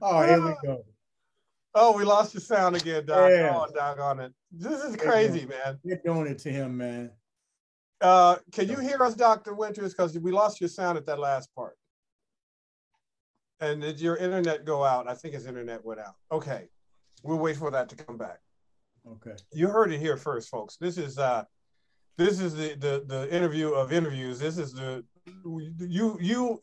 oh, here we go. Oh, we lost your sound again, Doc. Yeah. Oh, doggone it. This is crazy, man. You're doing it to him, man. Uh, can you hear us, Doctor Winters? Because we lost your sound at that last part. And did your internet go out? I think his internet went out. Okay. We'll wait for that to come back. Okay. You heard it here first, folks. This is uh, this is the, the the interview of interviews. This is the you you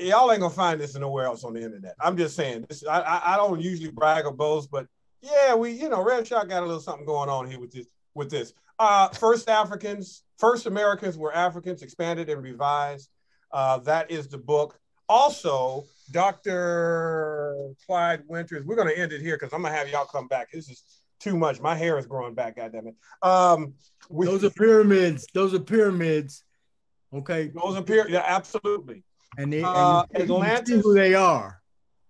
y'all ain't gonna find this nowhere else on the internet. I'm just saying this. I I don't usually brag or boast, but yeah, we you know Rev Shock got a little something going on here with this with this. Uh, first Africans, first Americans were Africans, expanded and revised. Uh, that is the book. Also, Doctor Clyde Winters. We're gonna end it here because I'm gonna have y'all come back. This is too much. My hair is growing back, goddammit. Um, we, those are pyramids. Those are pyramids. Okay. Those are pyramids. Yeah, absolutely. And, they, uh, and Atlantis, you see who they are.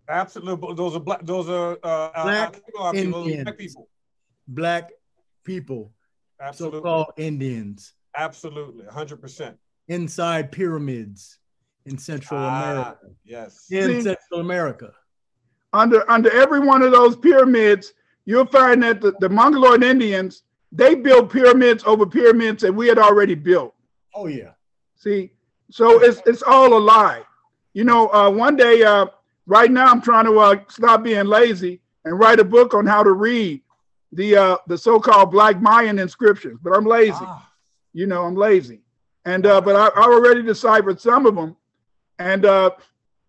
Absolutely. Those are black. Those are uh, black, uh, people. Those are black people. Black people. Absolutely. So-called Indians. Absolutely. one hundred percent. Inside pyramids in Central ah, America. Yes. In see, Central America. Under, under every one of those pyramids, you'll find that the, the Mongoloid Indians they built pyramids over pyramids that we had already built. Oh, yeah. See, so it's, it's all a lie. You know, uh, one day, uh, right now, I'm trying to uh, stop being lazy and write a book on how to read the uh, the so-called Black Mayan inscriptions. But I'm lazy. Ah. You know, I'm lazy. And uh, but I, I already deciphered some of them. And uh,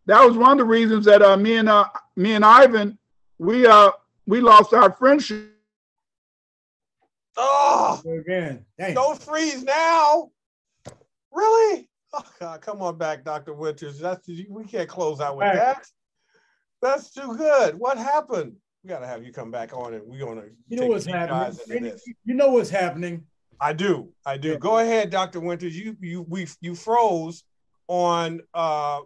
that was one of the reasons that uh, me and uh, me and Ivan, we uh, we lost our friendship. Oh, again. Don't freeze now. Really? Oh, God, come on back, Doctor Winters. That's, we can't close out with right. that. That's too good. What happened? We got to have you come back on and we're going to you know what's happening. You know what's happening. I do. I do. Yeah. Go ahead, Doctor Winters. You you we you froze on uh,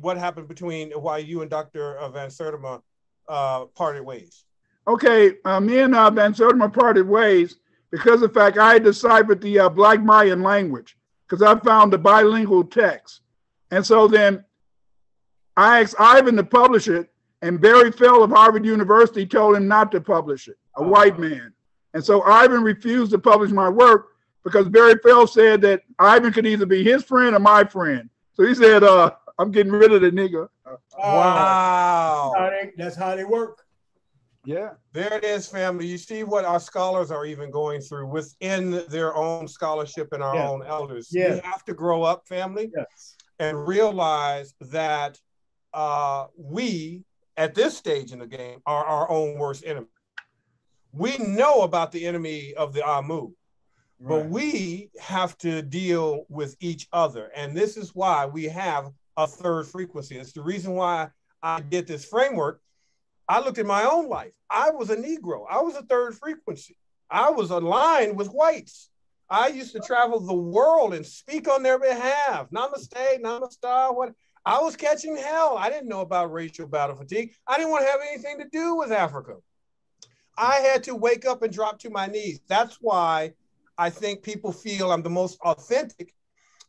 what happened between why you and Doctor Van Sertima uh, parted ways. Okay, uh, me and uh, Van Sertima parted ways because of the fact I deciphered the uh, Black Mayan language because I found the bilingual text. And so then I asked Ivan to publish it, and Barry Fell of Harvard University told him not to publish it, a uh-huh. white man. And so Ivan refused to publish my work because Barry Fell said that Ivan could either be his friend or my friend. So he said, uh, I'm getting rid of the nigga. Wow. That's how they, that's how they work. Yeah, there it is, family. You see what our scholars are even going through within their own scholarship and our yeah. own elders. Yeah. We have to grow up, family, yes. and realize that uh, we, at this stage in the game, are our own worst enemy. We know about the enemy of the Anu, right. but we have to deal with each other. And this is why we have a third frequency. It's the reason why I did this framework. I looked at my own life. I was a Negro. I was a third frequency. I was aligned with whites. I used to travel the world and speak on their behalf. Namaste, namaste. What? I was catching hell. I didn't know about racial battle fatigue. I didn't want to have anything to do with Africa. I had to wake up and drop to my knees. That's why I think people feel I'm the most authentic,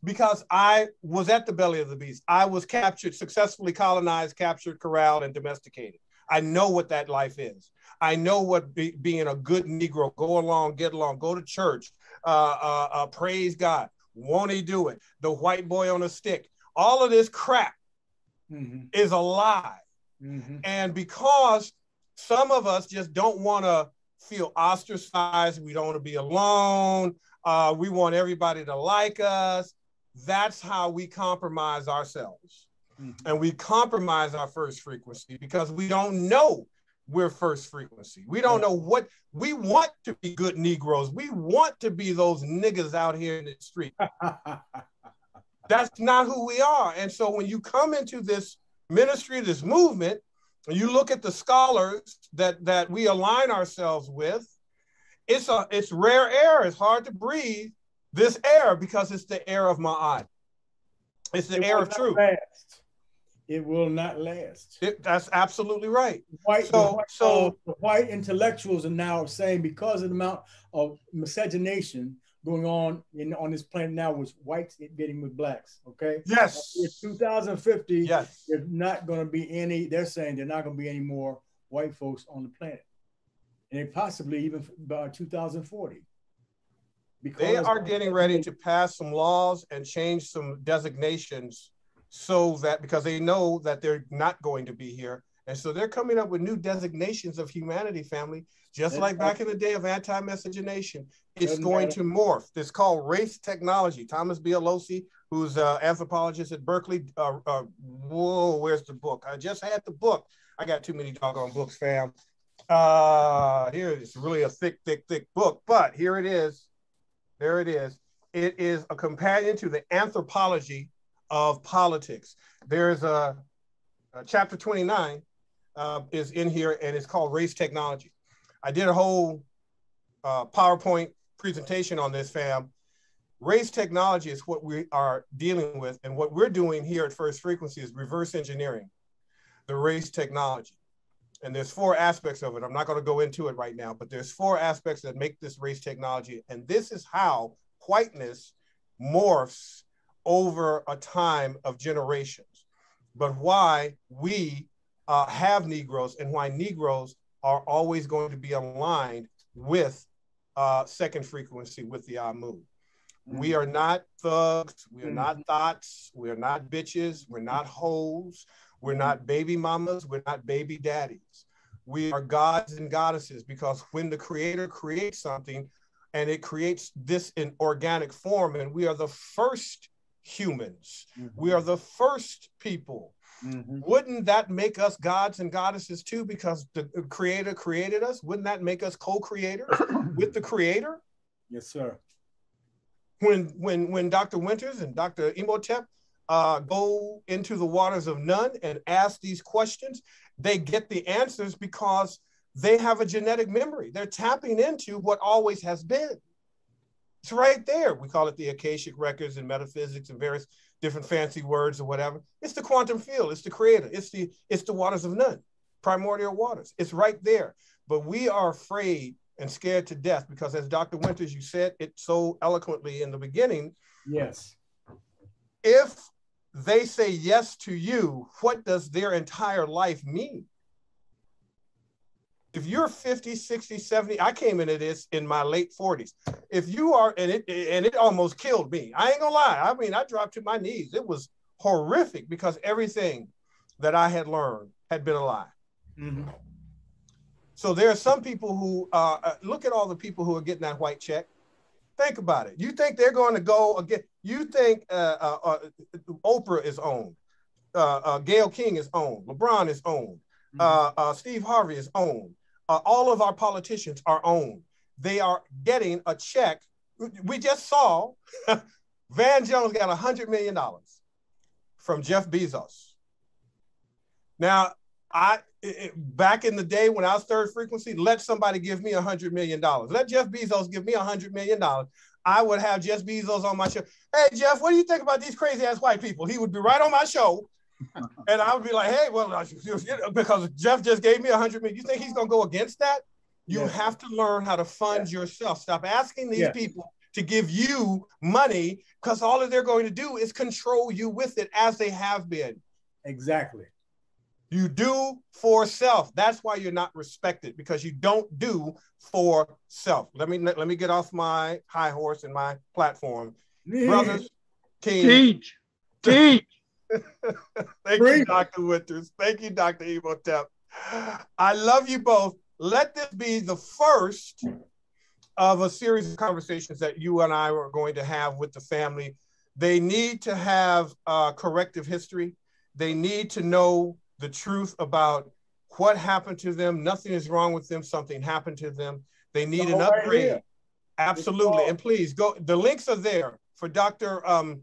because I was at the belly of the beast. I was captured, successfully colonized, captured, corralled, and domesticated. I know what that life is. I know what be, being a good Negro, go along, get along, go to church, uh, uh, uh, praise God, won't he do it? The white boy on a stick. All of this crap mm-hmm. is a lie. Mm-hmm. And because some of us just don't want to feel ostracized, we don't want to be alone, uh, we want everybody to like us, that's how we compromise ourselves. And we compromise our first frequency because we don't know we're first frequency. We don't know what we want to be good Negroes. We want to be those niggas out here in the street. That's not who we are. And so when you come into this ministry, this movement, you look at the scholars that, that we align ourselves with, it's, a, it's rare air. It's hard to breathe this air because it's the air of Ma'at. It's the air of truth. Last. It will not last. It, that's absolutely right. The white, so, the white, so the white intellectuals are now saying because of the amount of miscegenation going on in on this planet now, with whites getting with blacks. Okay. Yes. It's two thousand fifty. Yes. There's not going to be any. They're saying there's not going to be any more white folks on the planet, and possibly even by two thousand forty. Because they are getting ready to pass some laws and change some designations so that because they know that they're not going to be here. And so they're coming up with new designations of humanity, family, just like back in the day of anti-miscegenation. It's going to morph. It's called race technology. Thomas Biolosi, who's an anthropologist at Berkeley. Uh, uh, whoa, where's the book? I just had the book. I got too many doggone books, fam. Uh, here it's really a thick, thick, thick book, but here it is. There it is. It is a companion to the anthropology of politics. There's a, a chapter twenty-nine uh, is in here, and it's called Race Technology. I did a whole uh, PowerPoint presentation on this, fam. Race technology is what we are dealing with, and what we're doing here at First Frequency is reverse engineering the race technology. And there's four aspects of it. I'm not going to go into it right now, but there's four aspects that make this race technology. And this is how whiteness morphs over a time of generations, but why we uh, have Negroes and why Negroes are always going to be aligned with uh, second frequency with the Amu. We are not thugs. We are not thoughts. We are not bitches. We're not hoes. We're not baby mamas. We're not baby daddies. We are gods and goddesses, because when the creator creates something and it creates this in organic form, and we are the first humans. Mm-hmm. We are the first people. Mm-hmm. Wouldn't that make us gods and goddesses too, because the creator created us? Wouldn't that make us co-creators with the creator? Yes, sir. When, when, when Doctor Winters and Doctor Imhotep uh, go into the waters of Nun and ask these questions, they get the answers because they have a genetic memory. They're tapping into what always has been. It's right there. We call it the Akashic records and metaphysics and various different fancy words or whatever. It's the quantum field. It's the creator. It's the, it's the waters of Nun, primordial waters. It's right there. But we are afraid and scared to death, because as Doctor Winters, you said it so eloquently in the beginning. Yes. If they say yes to you, what does their entire life mean? If you're fifty, sixty, seventy, I came into this in my late forties. If you are, and it, and it almost killed me. I ain't gonna lie. I mean, I dropped to my knees. It was horrific, because everything that I had learned had been a lie. Mm-hmm. So there are some people who, uh, look at all the people who are getting that white check. Think about it. You think they're going to go again? You think uh, uh, uh, Oprah is owned, uh, uh, Gayle King is owned, LeBron is owned, uh, uh, Steve Harvey is owned. Uh, all of our politicians are owned. They are getting a check. We just saw Van Jones got one hundred million dollars from Jeff Bezos. Now, I it, back in the day when I was third frequency, let somebody give me a hundred million dollars. Let Jeff Bezos give me a hundred million dollars. I would have Jeff Bezos on my show. Hey Jeff, what do you think about these crazy ass white people? He would be right on my show, and I would be like, hey, well, because Jeff just gave me a hundred million. You think he's gonna go against that? You yes. have to learn how to fund yes. yourself. Stop asking these yes. people to give you money, because all that they're going to do is control you with it, as they have been. Exactly. You do for self. That's why you're not respected, because you don't do for self. Let me let me get off my high horse and my platform. Teach. Brothers, team. Teach. Teach. Thank Bring. you, Doctor Winters. Thank you, Doctor Imhotep. I love you both. Let this be the first of a series of conversations that you and I are going to have with the family. They need to have uh, corrective history. They need to know the truth about what happened to them. Nothing is wrong with them. Something happened to them. They need an upgrade. Right. Absolutely. And please go, the links are there for Doctor Um,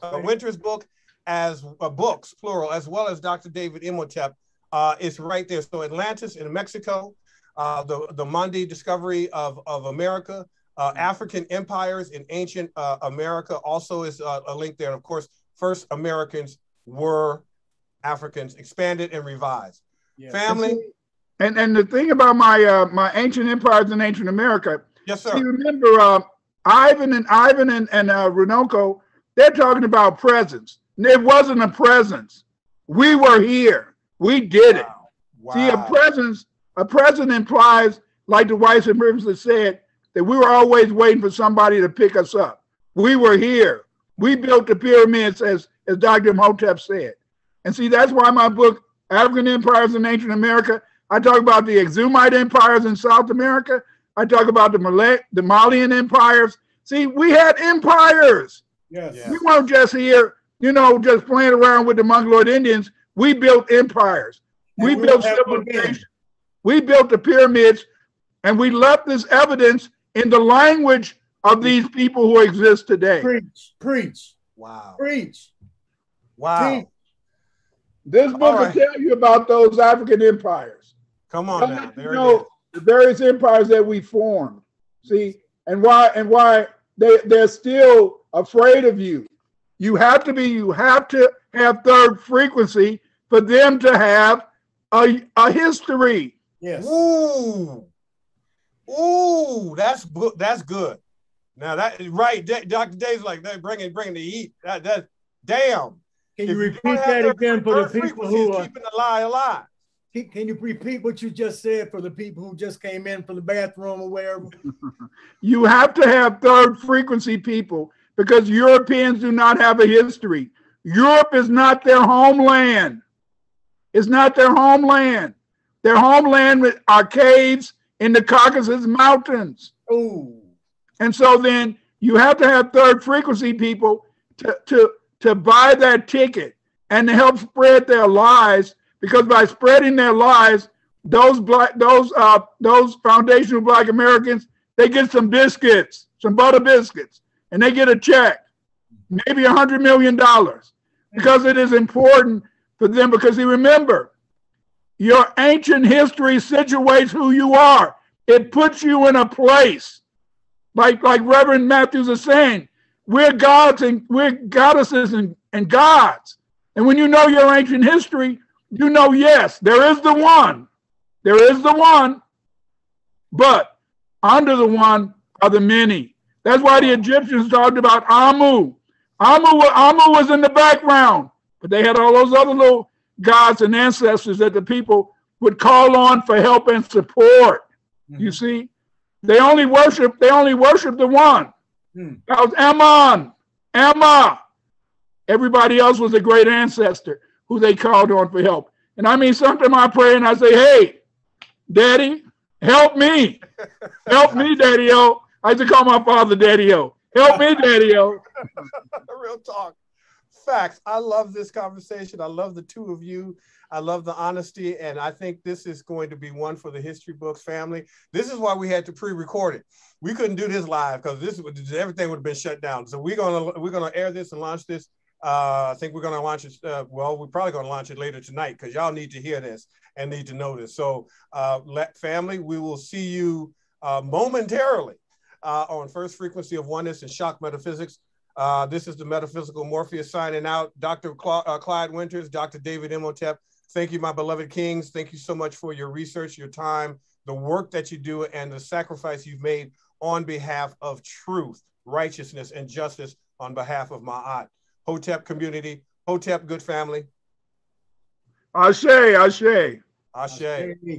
uh, Winter's book, as uh, books, plural, as well as Doctor David Imhotep. Uh, it's right there. So Atlantis in Mexico, uh, the, the Mandi discovery of, of America, uh, African empires in ancient uh, America also is uh, a link there. And of course, First Americans Were Africans: Expanded and Revised. Yes. Family. And and the thing about my uh, my ancient empires in ancient America. Yes, sir. You remember uh, Ivan and Ivan and and uh, Runoko? They're talking about presence. It wasn't a presence. We were here. We did wow. it. Wow. See, a presence. A presence implies, like the whites and previously said, that we were always waiting for somebody to pick us up. We were here. We built the pyramids, as as Doctor Imhotep said. And see, that's why my book, African Empires in Ancient America, I talk about the Exumite empires in South America. I talk about the, Malay, the Malian empires. See, we had empires. Yes. Yes. We weren't just here, you know, just playing around with the Mongoloid Indians. We built empires. We, we built civilization. We built the pyramids, and we left this evidence in the language of these people who exist today. Preach, preach. Wow. Preach. Wow. Preach. This book right. will tell you about those African empires. Come on, now. There you know, the various empires that we formed. See, and why and why they they're still afraid of you. You have to be. You have to have third frequency for them to have a a history. Yes. Ooh, ooh, that's that's good. Now that right, Doctor Dave's like they're bringing bringing the heat. That that damn. Can you repeat that again for the people who are keeping the lie alive? Can you repeat what you just said for the people who just came in from the bathroom or wherever? You have to have third frequency people because Europeans do not have a history. Europe is not their homeland. It's not their homeland. Their homeland are caves in the Caucasus Mountains. Ooh. And so then you have to have third frequency people to, to, to buy that ticket and to help spread their lies. Because by spreading their lies, those black, those uh, those foundational Black Americans, they get some biscuits, some butter biscuits, and they get a check, maybe a hundred million dollars, because it is important for them. Because you remember, your ancient history situates who you are. It puts you in a place, like like Reverend Matthews is saying, we're gods and we're goddesses and, and gods, and when you know your ancient history. You know, yes, there is the one. There is the one. But under the one are the many. That's why the Egyptians talked about Amu. Amu, Amu was in the background. But they had all those other little gods and ancestors that the people would call on for help and support. Mm-hmm. You see? They only worship, they only worship the one. Mm. That was Ammon, Emma. Everybody else was a great ancestor who they called on for help. And I mean, sometimes I pray and I say, hey, Daddy, help me. Help me, Daddy-O. I used to call my father Daddy-O. Help me, Daddy-O. Real talk. Facts. I love this conversation. I love the two of you. I love the honesty. And I think this is going to be one for the history books family. This is why we had to pre-record it. We couldn't do this live because this everything would have been shut down. So we're gonna we're gonna air this and launch this. Uh, I think we're going to launch it. Uh, well, we're probably going to launch it later tonight because y'all need to hear this and need to know this. So, uh, let family, we will see you uh, momentarily uh, on First Frequency of Oneness and Shock Metaphysics. Uh, this is the Metaphysical Morpheus signing out. Doctor Cla uh, Clyde Winters, Doctor David Imhotep, thank you, my beloved kings. Thank you so much for your research, your time, the work that you do, and the sacrifice you've made on behalf of truth, righteousness, and justice on behalf of Ma'at. Hotep community, Hotep good family. Ashe, Ashe. Ashe. Ashe.